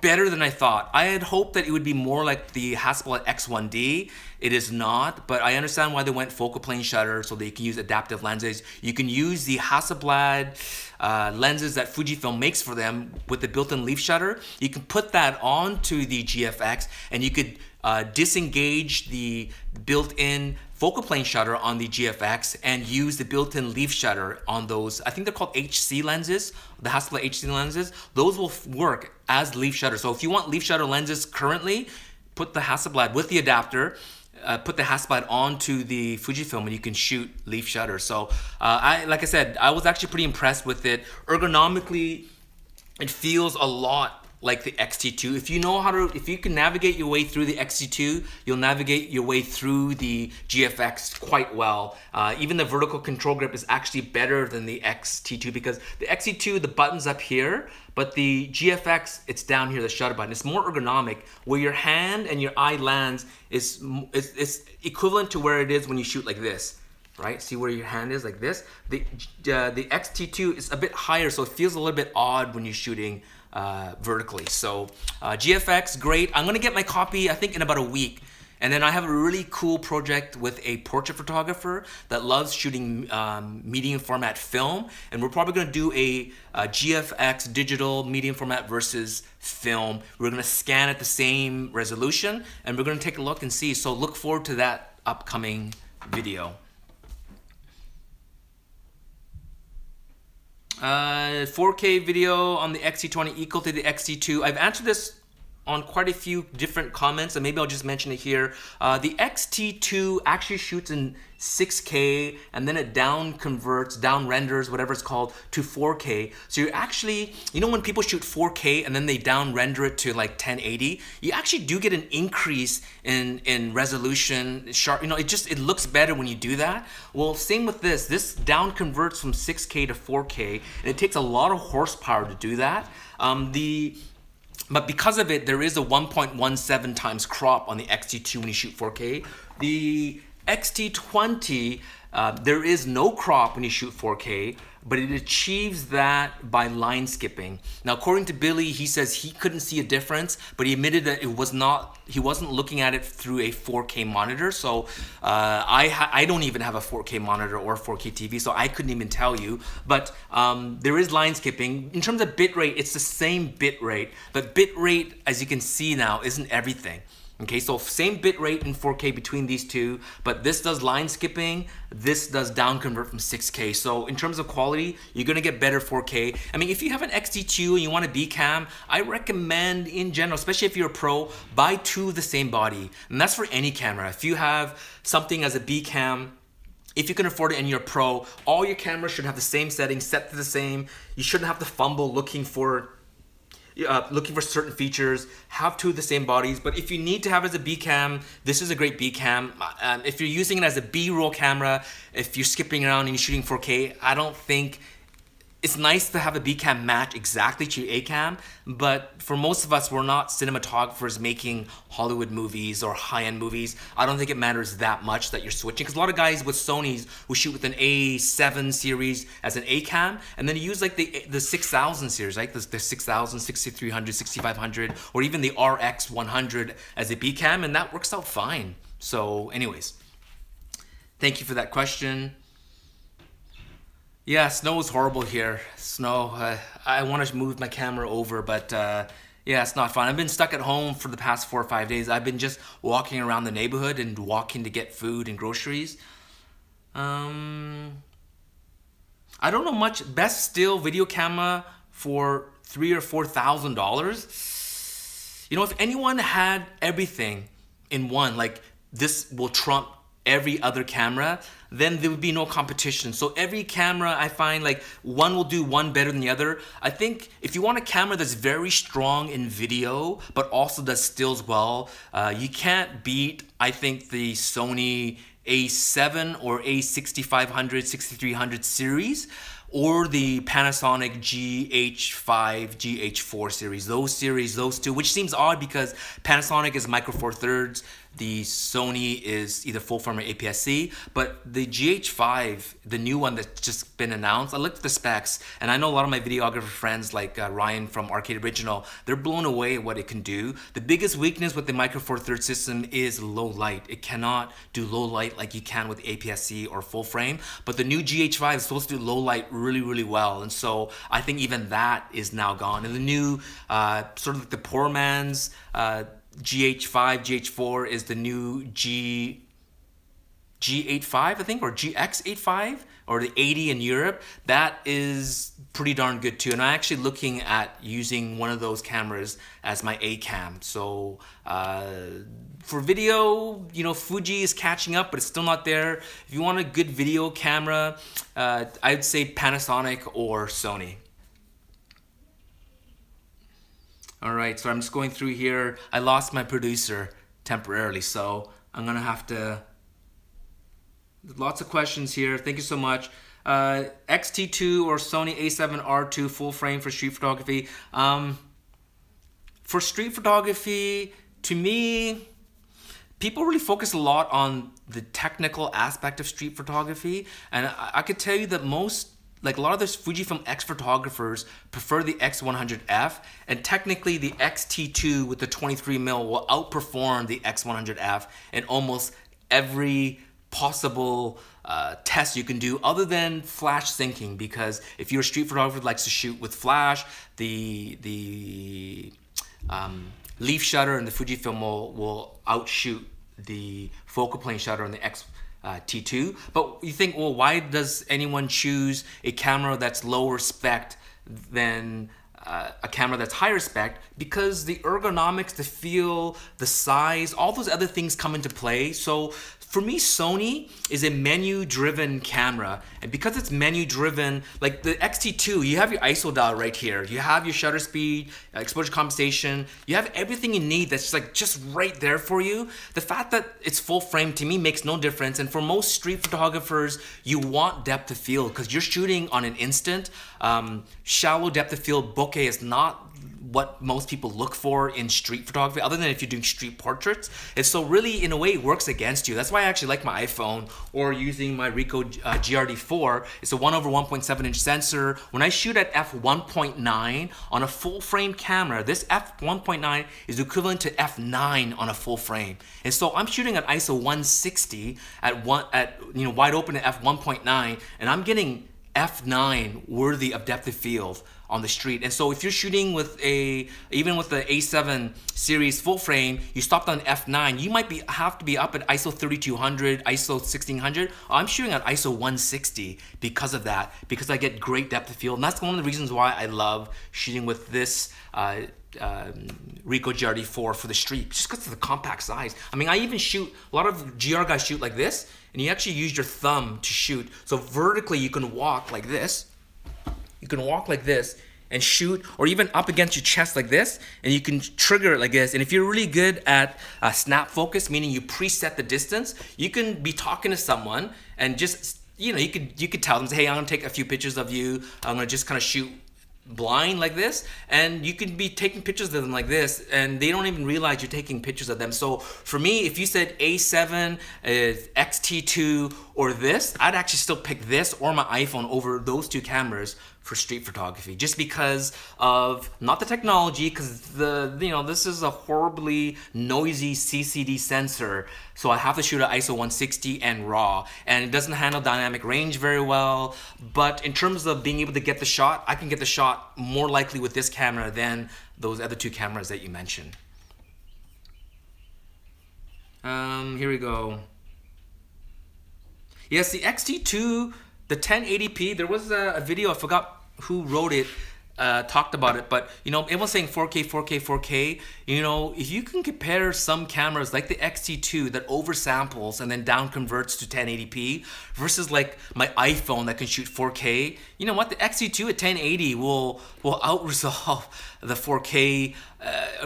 better than I thought. I had hoped that it would be more like the Hasselblad X1D. It is not, but I understand why they went focal plane shutter, so they can use adaptive lenses. You can use the Hasselblad lenses that Fujifilm makes for them with the built-in leaf shutter. You can put that onto the GFX, and you could disengage the built-in focal plane shutter on the GFX and use the built-in leaf shutter on those. I think they're called HC lenses, the Hasselblad HC lenses. Those will work as leaf shutter. So if you want leaf shutter lenses currently, put the Hasselblad with the adapter, put the Hasselblad onto the Fujifilm, and you can shoot leaf shutter. So like I said, I was actually pretty impressed with it. Ergonomically, it feels a lot like the XT2. If you know how to, if you can navigate your way through the XT2, you'll navigate your way through the GFX quite well. Even the vertical control grip is actually better than the XT2, because the XT2, the button's up here, but the GFX, it's down here, the shutter button. It's more ergonomic. Where your hand and your eye lands is equivalent to where it is when you shoot like this. Right? See where your hand is like this? The XT2 is a bit higher, so it feels a little bit odd when you're shooting vertically. So GFX, great. I'm gonna get my copy, I think, in about a week. And then I have a really cool project with a portrait photographer that loves shooting medium format film. And we're probably gonna do a GFX digital medium format versus film. We're gonna scan at the same resolution and we're gonna take a look and see. So look forward to that upcoming video. 4K video on the XT20 equal to the XT2. I've answered this on quite a few different comments, and maybe I'll just mention it here. The XT2 actually shoots in 6K, and then it down converts, down renders, whatever it's called, to 4K. So you're actually, you know when people shoot 4K and then they down render it to like 1080, you actually do get an increase in resolution, sharp, you know, it looks better when you do that. Well, same with this. This down converts from 6K to 4K, and it takes a lot of horsepower to do that. But because of it, there is a 1.17 times crop on the XT2 when you shoot 4K. The XT20, there is no crop when you shoot 4K, but it achieves that by line skipping. Now, according to Billy, he says he couldn't see a difference, but he admitted that he wasn't looking at it through a 4K monitor. So I don't even have a 4K monitor or a 4K TV, so I couldn't even tell you. But there is line skipping. In terms of bitrate, it's the same bitrate, but bitrate, as you can see now, isn't everything. Okay, so same bitrate in 4K between these two, but this does line skipping, this does down convert from 6K. So in terms of quality, you're gonna get better 4K. I mean, if you have an XT2 and you want a B cam, I recommend in general, especially if you're a pro, buy two of the same body. And that's for any camera. If you have something as a B cam, if you can afford it and you're a pro, all your cameras should have the same settings, set to the same. You shouldn't have to fumble looking for certain features. Have two of the same bodies, but if you need to have it as a B cam, this is a great B cam. If you're using it as a B-roll camera, if you're skipping around and you're shooting 4K, I don't think it's nice to have a B cam match exactly to your A cam, but for most of us, we're not cinematographers making Hollywood movies or high-end movies. I don't think it matters that much that you're switching, because a lot of guys with Sonys will shoot with an A7 series as an A cam, and then you use like the 6000 series, like the 6000, 6300, 6500, or even the RX100 as a B cam, and that works out fine. So anyways, thank you for that question. Yeah, snow is horrible here. Snow, I want to move my camera over, but yeah, it's not fun. I've been stuck at home for the past 4 or 5 days. I've been just walking around the neighborhood and walking to get food and groceries. I don't know much. Best still video camera for $3,000 or $4,000. You know, if anyone had everything in one, like this will trump every other camera, then there would be no competition. So every camera, I find like one will do one better than the other. I think if you want a camera that's very strong in video, but also does stills well, you can't beat, I think, the Sony A7 or A6500, 6300 series, or the Panasonic GH5, GH4 series, those two, which seems odd because Panasonic is Micro Four Thirds, the Sony is either full frame or APS-C, but the GH5, the new one that's just been announced, I looked at the specs, and I know a lot of my videographer friends like Ryan from Arcade Original, they're blown away at what it can do. The biggest weakness with the Micro Four Thirds system is low light. It cannot do low light like you can with APS-C or full frame, but the new GH5 is supposed to do low light really well, and so I think even that is now gone. And the new, sort of like the poor man's GH5, GH4 is the new G85, I think, or GX85, or the 80 in Europe. That is pretty darn good too. And I'm actually looking at using one of those cameras as my A cam. So for video, you know, Fuji is catching up, but it's still not there. If you want a good video camera, I'd say Panasonic or Sony. All right, so I'm just going through here. I lost my producer temporarily, so I'm gonna have to, lots of questions here. Thank you so much. XT2 or Sony A7R2 full frame for street photography. For street photography, to me, people really focus a lot on the technical aspect of street photography. And I could tell you that most, like a lot of those Fujifilm X photographers prefer the X100F, and technically the XT2 with the 23mm will outperform the X100F in almost every possible test you can do, other than flash syncing, because if you're a street photographer that likes to shoot with flash, the leaf shutter and the Fujifilm will outshoot the focal plane shutter on the X T2. But you think, well, why does anyone choose a camera that's lower spec than a camera that's higher spec? Because the ergonomics, the feel, the size, all those other things come into play. So for me, Sony is a menu-driven camera, and because it's menu-driven, like the X-T2, you have your ISO dial right here, you have your shutter speed, exposure compensation, you have everything you need that's just right there for you. The fact that it's full frame to me makes no difference, and for most street photographers, you want depth of field because you're shooting on an instant. Shallow depth of field bokeh is not what most people look for in street photography, other than if you're doing street portraits. And so really, in a way, it works against you. That's why I actually like my iPhone or using my Ricoh GRD4. It's a 1/1.7-inch sensor. When I shoot at f1.9 on a full frame camera, this f1.9 is equivalent to f9 on a full frame. And so I'm shooting at ISO 160 at you know, wide open at f1.9, and I'm getting f9 worthy of depth of field on the street. And so if you're shooting with a, even with the A7 series full frame, you stopped on f9, you might have to be up at ISO 3200, ISO 1600. I'm shooting at ISO 160 because of that, because I get great depth of field. And that's one of the reasons why I love shooting with this Ricoh GRD4 for the street, just because of the compact size. I mean, I even shoot, a lot of GR guys shoot like this, and you actually use your thumb to shoot. So vertically, you can walk like this. You can walk like this and shoot, or even up against your chest like this, and you can trigger it like this. And if you're really good at snap focus, meaning you preset the distance, you can be talking to someone and just, you know, you could tell them, hey, I'm gonna take a few pictures of you. I'm gonna just kind of shoot blind like this, and you can be taking pictures of them like this, and they don't even realize you're taking pictures of them. So for me, if you said A7 is XT2 or this, I'd actually still pick this or my iPhone over those two cameras for street photography, just because of, not the technology, because the, you know, this is a horribly noisy CCD sensor, so I have to shoot at ISO 160 and raw, and it doesn't handle dynamic range very well. But in terms of being able to get the shot, I can get the shot more likely with this camera than those other two cameras that you mentioned. Here we go. Yes, the XT2, the 1080p, there was a video, I forgot who wrote it, talked about it, but you know, everyone's saying 4K, 4K, 4K. You know, if you can compare some cameras like the XT2 that oversamples and then down converts to 1080p versus like my iPhone that can shoot 4K, you know what, the XT2 at 1080 will outresolve the 4K,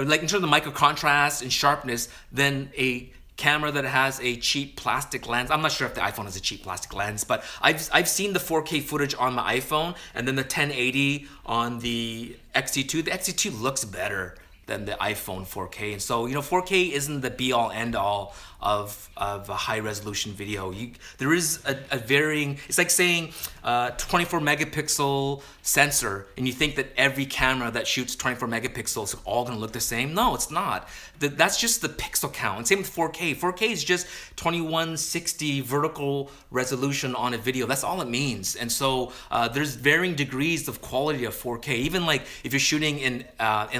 like in terms of micro contrast and sharpness, than a camera that has a cheap plastic lens. I'm not sure if the iPhone has a cheap plastic lens, but I've seen the 4K footage on my iPhone and then the 1080 on the XT2. The XT2 looks better than the iPhone 4K. And so, you know, 4K isn't the be all end all of a high resolution video. There is a varying, it's like saying 24 megapixel sensor, and you think that every camera that shoots 24 megapixels are all gonna look the same. No, it's not. That's just the pixel count. And same with 4K. 4K is just 2160 vertical resolution on a video. That's all it means. And so there's varying degrees of quality of 4K. Even like if you're shooting in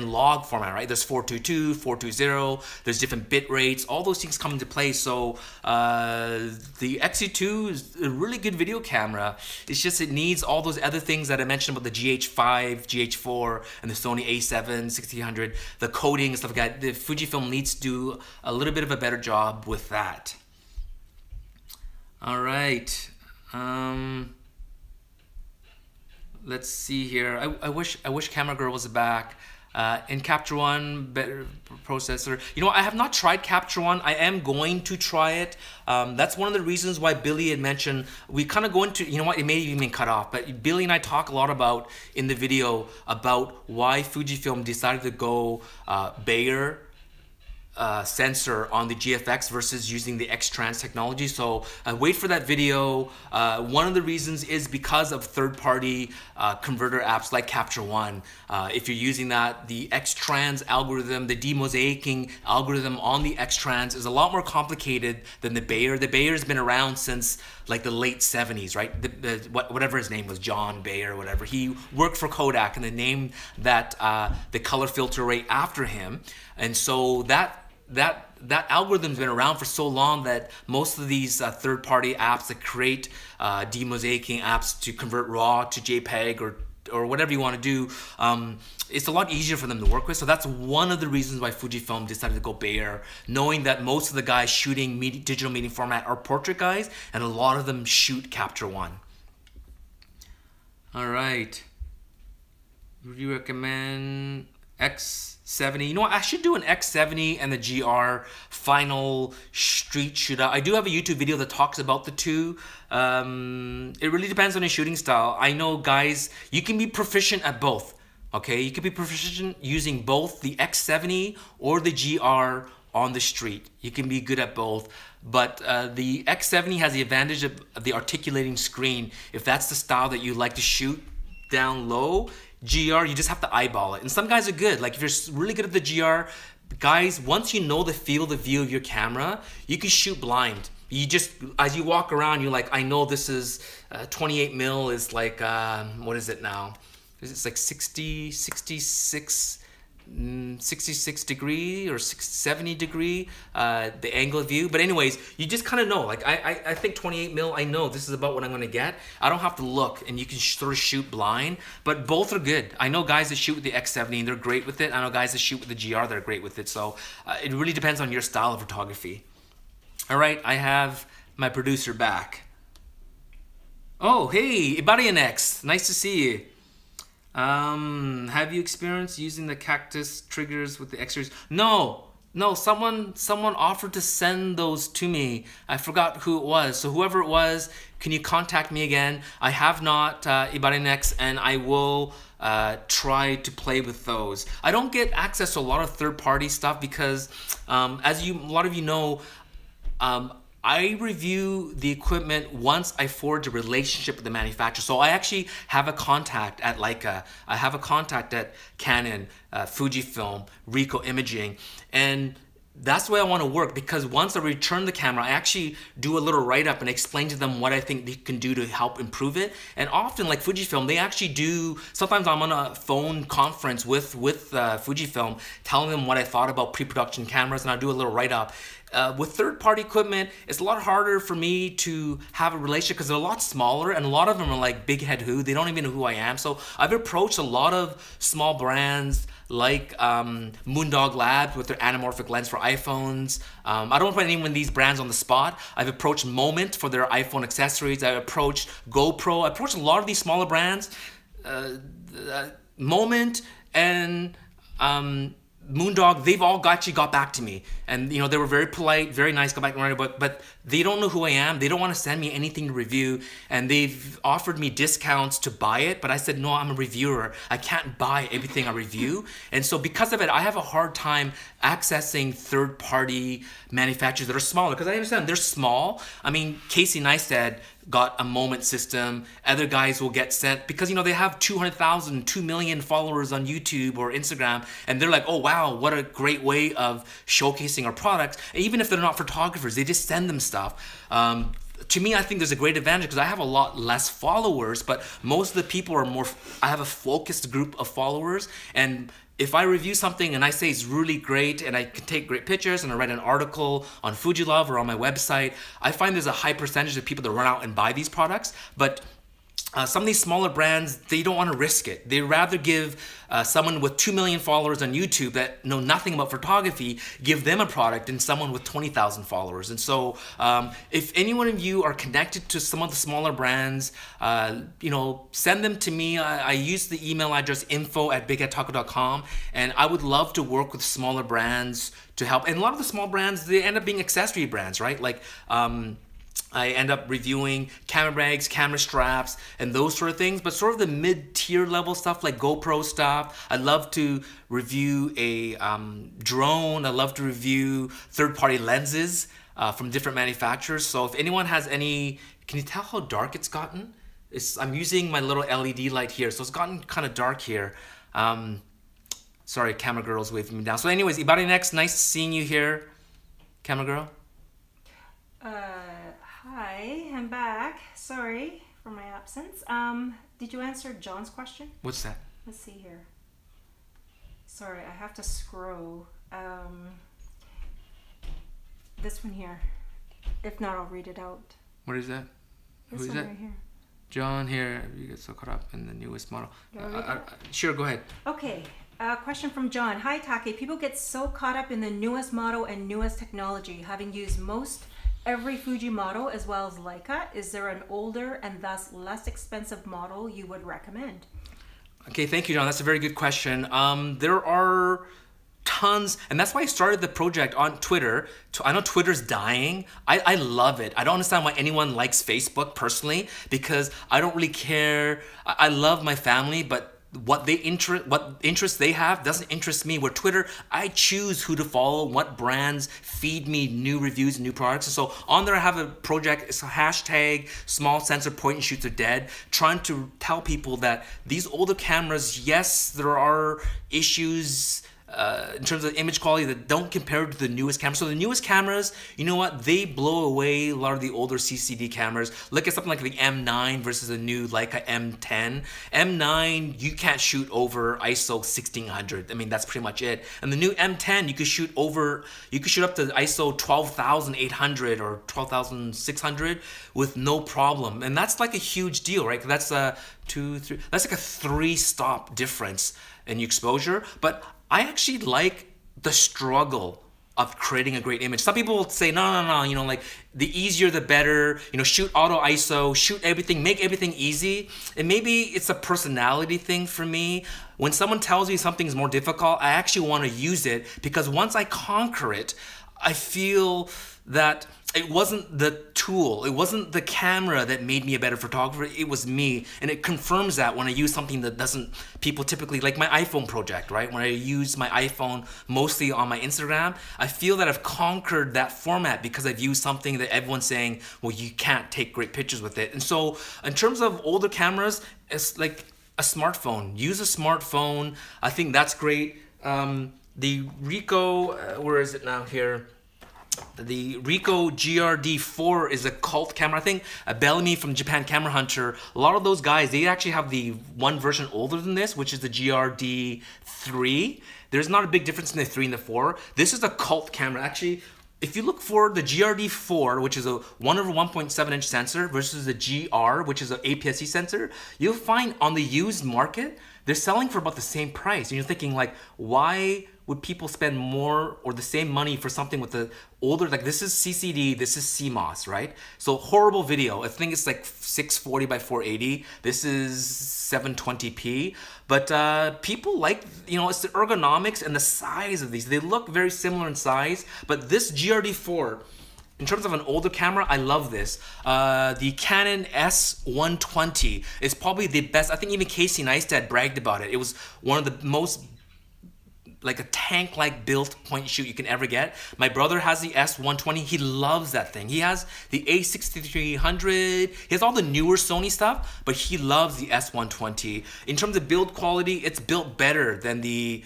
log format, right? There's 422, 420, there's different bit rates, all those things come into play. So the XT2 is a really good video camera. It's just it needs all those other things that I mentioned about the GH5, GH4, and the Sony A7, 1600, the coding and stuff like that. The Fujifilm needs to do a little bit of a better job with that. All right. Let's see here. I wish Camera Girl was back. And Capture One, better processor. You know, I have not tried Capture One. I am going to try it. That's one of the reasons why Billy had mentioned, we kind of go into, you know what, it may even been cut off, but Billy and I talk a lot about, in the video, about why Fujifilm decided to go Bayer sensor on the GFX versus using the X-Trans technology. So wait for that video. One of the reasons is because of third-party converter apps like Capture One. If you're using that, the X-Trans algorithm, the demosaicing algorithm on the X-Trans is a lot more complicated than the Bayer. The Bayer's been around since like the late 70s, right? Whatever his name was, John Bayer or whatever. He worked for Kodak and they named that the color filter array after him. And so that algorithm's been around for so long that most of these third-party apps that create demosaicing apps to convert RAW to JPEG or whatever you want to do, it's a lot easier for them to work with. So that's one of the reasons why Fujifilm decided to go Bayer, knowing that most of the guys shooting media, digital media format are portrait guys, and a lot of them shoot Capture One. All right. Would you recommend X70? You know what? I should do an X70 and the GR final street shootout. I do have a YouTube video that talks about the two. It really depends on your shooting style. I know, guys, you can be proficient at both. Okay, you can be proficient using both the X70 or the GR on the street. You can be good at both, but the X70 has the advantage of the articulating screen. If that's the style that you like to shoot down low, GR, you just have to eyeball it. And some guys are good. Like if you're really good at the GR, guys, once you know the field of view of your camera, you can shoot blind. You just, as you walk around, you're like, I know this is 28 mil is like, what is it now? It's like 66 degree or 70 degree, the angle of view. But anyways, you just kind of know, like I think 28 mil, I know this is about what I'm gonna get. I don't have to look, and you can sort of shoot blind, but both are good. I know guys that shoot with the X70 and they're great with it. I know guys that shoot with the GR that are great with it. So it really depends on your style of photography. All right, I have my producer back. Oh, hey, Ibarianex, nice to see you. Have you experienced using the cactus triggers with the X-Series? No, no, someone offered to send those to me. I forgot who it was. So whoever it was, can you contact me again? I have not, Ibarinex, and I will try to play with those. I don't get access to a lot of third-party stuff because, as you, a lot of you know, I review the equipment once I forge a relationship with the manufacturer. So I actually have a contact at Leica. I have a contact at Canon, Fujifilm, Ricoh Imaging. And that's the way I want to work, because once I return the camera, I actually do a little write-up and explain to them what I think they can do to help improve it. And often, like Fujifilm, they actually do, sometimes I'm on a phone conference with Fujifilm, telling them what I thought about pre-production cameras, and I do a little write-up. With third-party equipment, it's a lot harder for me to have a relationship because they're a lot smaller, and a lot of them are like big head who. They don't even know who I am. So I've approached a lot of small brands like Moondog Labs with their anamorphic lens for iPhones. I don't put any of these brands on the spot. I've approached Moment for their iPhone accessories. I've approached GoPro. I approached a lot of these smaller brands, Moment and Moondog. They've all actually got back to me, and you know, they were very polite, very nice, got back and right, but they don't know who I am. They don't want to send me anything to review, and they've offered me discounts to buy it, but I said no, I'm a reviewer, I can't buy everything I review. And so because of it, I have a hard time accessing third-party manufacturers that are smaller, because I understand they're small. I mean, Casey Neistat got a Moment system. Other guys will get sent because, you know, they have 200,000, 2 million followers on YouTube or Instagram, and they're like, oh wow, what a great way of showcasing our products. And even if they're not photographers, they just send them stuff. To me, I think there's a great advantage because I have a lot less followers, but most of the people are more, I have a focused group of followers. And if I review something and I say it's really great and I can take great pictures and I write an article on Fuji Love or on my website, I find there's a high percentage of people that run out and buy these products. But some of these smaller brands, they don't want to risk it. They'd rather give someone with 2 million followers on YouTube that know nothing about photography, give them a product than someone with 20,000 followers. And so if any one of you are connected to some of the smaller brands, you know, send them to me. I use the email address info@bigattaco.com, and I would love to work with smaller brands to help. And a lot of the small brands, they end up being accessory brands, right? Like, I end up reviewing camera bags, camera straps, and those sort of things, but sort of the mid-tier level stuff like GoPro stuff. I love to review a drone. I love to review third-party lenses from different manufacturers. So if anyone has any, can you tell how dark it's gotten? I'm using my little LED light here, so it's gotten kind of dark here. Sorry, camera girl's waving me down. So anyways, Ibari next, nice seeing you here. Camera girl? Hi, I'm back. Sorry for my absence. Did you answer John's question? What's that? Let's see here. Sorry, I have to scroll. This one here. If not, I'll read it out. What is that? This one right here. John here. You get so caught up in the newest model. Sure, go ahead. Okay. Question from John. Hi, Taki. People get so caught up in the newest model and newest technology, having used most every Fuji model as well as Leica. Is there an older and thus less expensive model you would recommend? Okay, thank you, John. That's a very good question. There are tons, and that's why I started the project on Twitter. I know Twitter's dying. I love it. I don't understand why anyone likes Facebook personally, because I don't really care. I love my family, but what interests they have doesn't interest me. Where Twitter, I choose who to follow, what brands feed me new reviews and new products. And so on there, I have a project, it's a hashtag small sensor point and shoots are dead, trying to tell people that these older cameras, yes, there are issues in terms of image quality that don't compare to the newest cameras. So the newest cameras, you know what, they blow away a lot of the older CCD cameras. Look at something like the M9 versus the new Leica M10. M9, you can't shoot over ISO 1600. I mean, that's pretty much it. And the new M10, you could shoot up to ISO 12,800 or 12,600 with no problem. And that's like a huge deal, right? That's a that's like a 3-stop difference in exposure. But I actually like the struggle of creating a great image. Some people will say, no, no, no, you know, like the easier, the better, you know, shoot auto ISO, shoot everything, make everything easy. And maybe it's a personality thing for me. When someone tells me something's more difficult, I actually want to use it, because once I conquer it, I feel that it wasn't the tool, it wasn't the camera that made me a better photographer, it was me. And it confirms that when I use something that doesn't, people typically, like my iPhone project, right? When I use my iPhone mostly on my Instagram, I feel that I've conquered that format because I've used something that everyone's saying, well, you can't take great pictures with it. And so in terms of older cameras, it's like a smartphone. Use a smartphone, I think that's great. The Ricoh, where is it now here? The Ricoh GRD4 is a cult camera. I think Bellamy from Japan Camera Hunter, a lot of those guys, they actually have the one version older than this, which is the GRD3. There's not a big difference in the 3 and the 4. This is a cult camera. Actually, if you look for the GRD4, which is a 1/1.7-inch sensor, versus the GR, which is an APS-C sensor, you'll find on the used market, they're selling for about the same price. And you're thinking like, why would people spend more or the same money for something with the older, like this is CCD, this is CMOS, right? So horrible video. I think it's like 640 by 480. This is 720p. But people like, you know, it's the ergonomics and the size of these. They look very similar in size, but this GRD4, in terms of an older camera, I love this. The Canon S120 is probably the best. I think even Casey Neistat bragged about it. It was one of the most like a tank-like built point and shoot you can ever get. My brother has the S120. He loves that thing. He has the A6300. He has all the newer Sony stuff, but he loves the S120. In terms of build quality, it's built better than the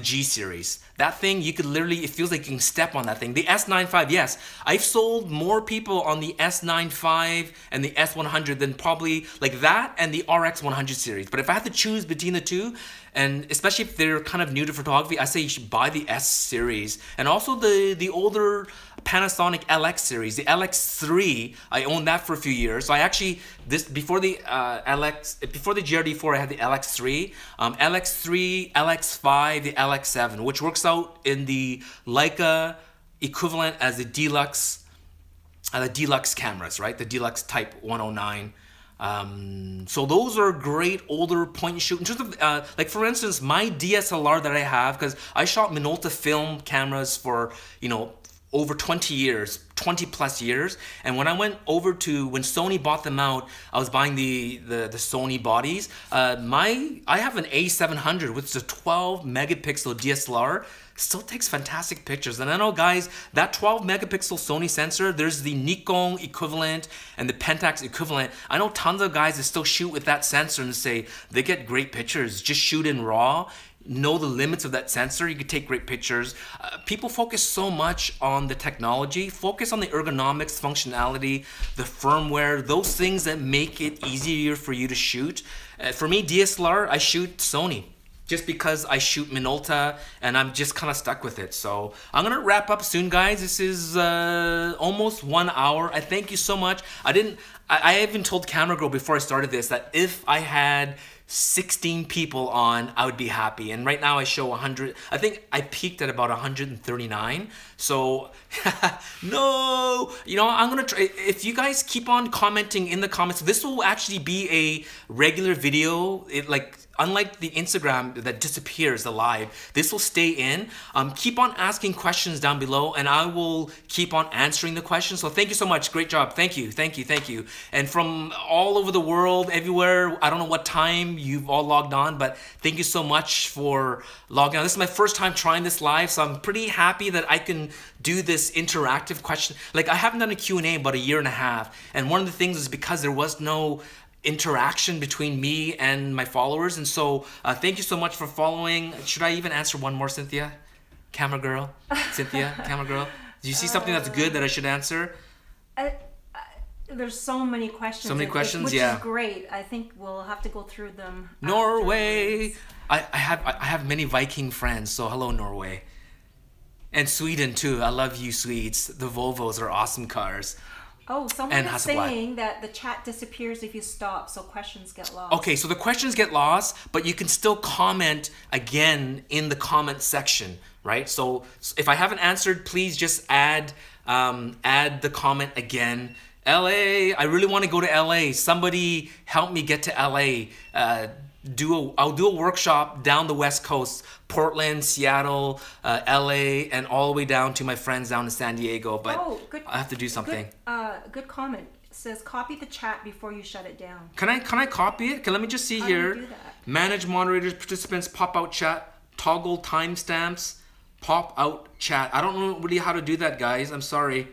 G series. That thing, you could literally, it feels like you can step on that thing. The S95, yes. I've sold more people on the S95 and the S100 than probably like that and the RX100 series. But if I had to choose between the two, and especially if they're kind of new to photography, I say you should buy the S series. And also the older Panasonic LX series, the LX3. I owned that for a few years. So I actually, before the GRD4, I had the LX3, LX3, LX5, the LX7, which works out in the Leica equivalent as the deluxe cameras, right? The deluxe type 109. So those are great older point and shoot. In terms of, like for instance, my DSLR that I have, because I shot Minolta film cameras for, you know, over 20 years, 20 plus years. And when I went over to, when Sony bought them out, I was buying the Sony bodies. I have an A700, which is a 12 megapixel DSLR. Still takes fantastic pictures. And I know, guys, that 12 megapixel Sony sensor, there's the Nikon equivalent and the Pentax equivalent. I know tons of guys that still shoot with that sensor and say they get great pictures. Just shoot in RAW. Know the limits of that sensor. You can take great pictures. People focus so much on the technology. Focus on the ergonomics, functionality, the firmware, those things that make it easier for you to shoot. For me, DSLR, I shoot Sony, just because I shoot Minolta and I'm just kind of stuck with it. So I'm gonna wrap up soon, guys. This is almost 1 hour. I thank you so much. I even told Camera Girl before I started this that if I had 16 people on, I would be happy. And right now I show 100, I think I peaked at about 139. So no, you know, I'm gonna try, if you guys keep on commenting in the comments, this will actually be a regular video. Unlike the Instagram that disappears alive, this will stay in. Keep on asking questions down below and I will keep on answering the questions. So thank you so much, great job. Thank you, thank you, thank you. And from all over the world, everywhere, I don't know what time you've all logged on, but thank you so much for logging on. This is my first time trying this live, so I'm pretty happy that I can do this interactive question. Like I haven't done a Q&A in about a year and a half. And one of the things is because there was no interaction between me and my followers, and so thank you so much for following. Should I even answer one more, Cynthia? Camera Girl, Cynthia, Camera Girl. Do you see something that's good that I should answer? There's so many questions. So many questions, which yeah. Which is great. I think we'll have to go through them. Norway. I have many Viking friends, so hello Norway, and Sweden too. I love you Swedes. The Volvos are awesome cars. Oh, someone is saying that the chat disappears if you stop, so questions get lost. Okay, so the questions get lost, but you can still comment again in the comment section, right? So if I haven't answered, please just add the comment again. LA, I really want to go to LA. Somebody help me get to LA. I'll do a workshop down the West Coast, Portland, Seattle, LA, and all the way down to my friends down in San Diego. But I have to do something. Good comment. It says copy the chat before you shut it down. Can I copy it? Okay, let me just see here. Manage moderators, participants, pop out chat, toggle timestamps, pop out chat. I don't know really how to do that, guys. I'm sorry.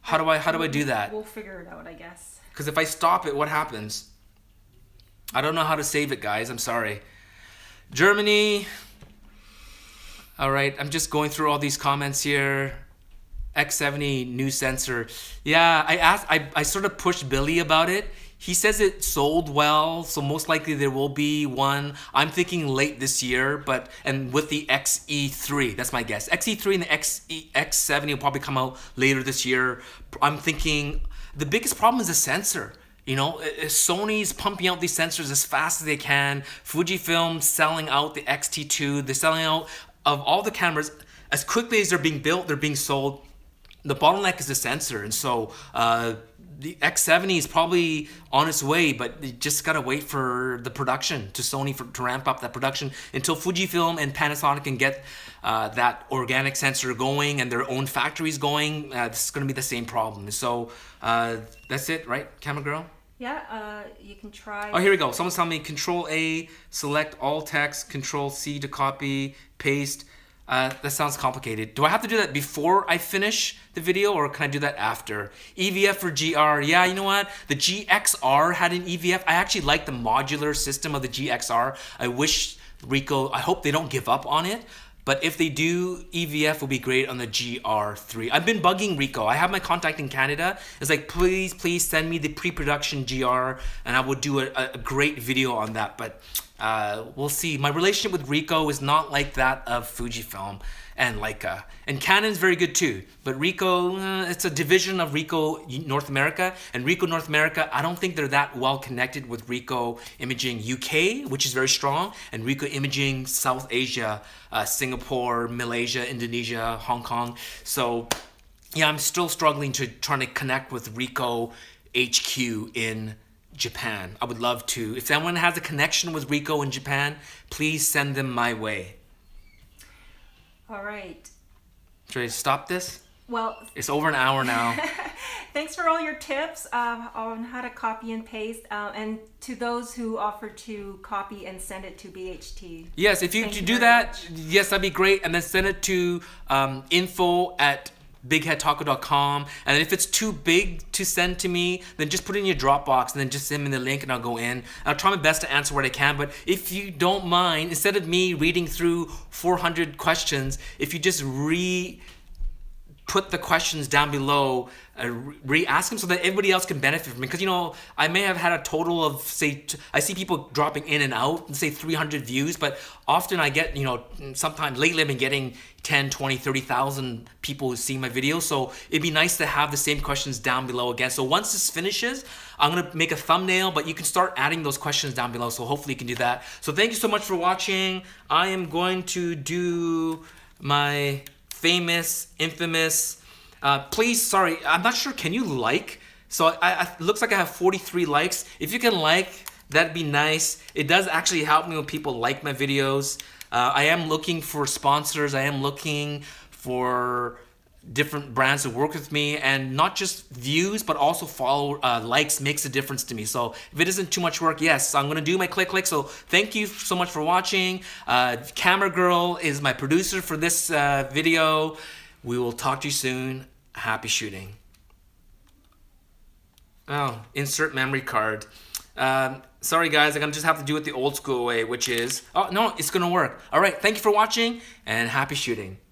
How do I do that? We'll figure it out, I guess. Because if I stop it, what happens? I don't know how to save it, guys. I'm sorry. Germany. All right. I'm just going through all these comments here. X70 new sensor. Yeah, I sort of pushed Billy about it. He says it sold well, so most likely there will be one. I'm thinking late this year, but and with the XE3, that's my guess. XE3 and the X70 will probably come out later this year. I'm thinking the biggest problem is the sensor. You know, Sony's pumping out these sensors as fast as they can. Fujifilm selling out the XT2. They're selling out of all the cameras. As quickly as they're being built, they're being sold. The bottleneck is the sensor. And so the X70 is probably on its way, but you just got to wait for the production to Sony to ramp up that production until Fujifilm and Panasonic can get that organic sensor going and their own factories going. This is going to be the same problem. So that's it, right, Camera Girl? Yeah, you can try. Oh, here we go. Someone's telling me Control A, select all text, Control C to copy, paste. That sounds complicated. Do I have to do that before I finish the video or can I do that after? EVF or GR? Yeah, you know what? The GXR had an EVF. I actually like the modular system of the GXR. I wish Ricoh, I hope they don't give up on it. But if they do, EVF will be great on the GR3. I've been bugging Ricoh. I have my contact in Canada. It's like, please, please send me the pre-production GR and I will do a great video on that. But We'll see. My relationship with Ricoh is not like that of Fujifilm and Leica. And Canon's very good too. But Ricoh, it's a division of Ricoh North America. And Ricoh North America, I don't think they're that well connected with Ricoh Imaging UK, which is very strong, and Ricoh Imaging South Asia, Singapore, Malaysia, Indonesia, Hong Kong. So yeah, I'm still struggling to trying to connect with Ricoh HQ in Japan. I would love to. If someone has a connection with Ricoh in Japan, please send them my way. All right. Should I stop this? Well, it's over an hour now. Thanks for all your tips on how to copy and paste, and to those who offer to copy and send it to BHT. Yes, if you do that, yes, that'd be great. And then send it to info@bigheadtaco.com, and if it's too big to send to me, then just put it in your Dropbox and then just send me the link and I'll go in. I'll try my best to answer what I can, but if you don't mind, instead of me reading through 400 questions, if you just put the questions down below, re-ask them so that everybody else can benefit from it. Because, you know, I may have had a total of, say, I see people dropping in and out, and say 300 views, but often I get, you know, sometimes lately I've been getting 10, 20, 30,000 people who see my videos. So it'd be nice to have the same questions down below again. So once this finishes, I'm gonna make a thumbnail, but you can start adding those questions down below. So hopefully you can do that. So thank you so much for watching. I am going to do my famous, infamous, please, sorry, I'm not sure, can you like? So it looks like I have 43 likes. If you can like, that'd be nice. It does actually help me when people like my videos. I am looking for sponsors. I am looking for different brands that work with me, and not just views, but also follow likes makes a difference to me. So if it isn't too much work, yes, I'm gonna do my click. So thank you so much for watching. Camera Girl is my producer for this video. We will talk to you soon. Happy shooting. Oh, insert memory card. Sorry guys, I'm gonna just have to do it the old school way, which is, oh no, it's gonna work. All right, thank you for watching and happy shooting.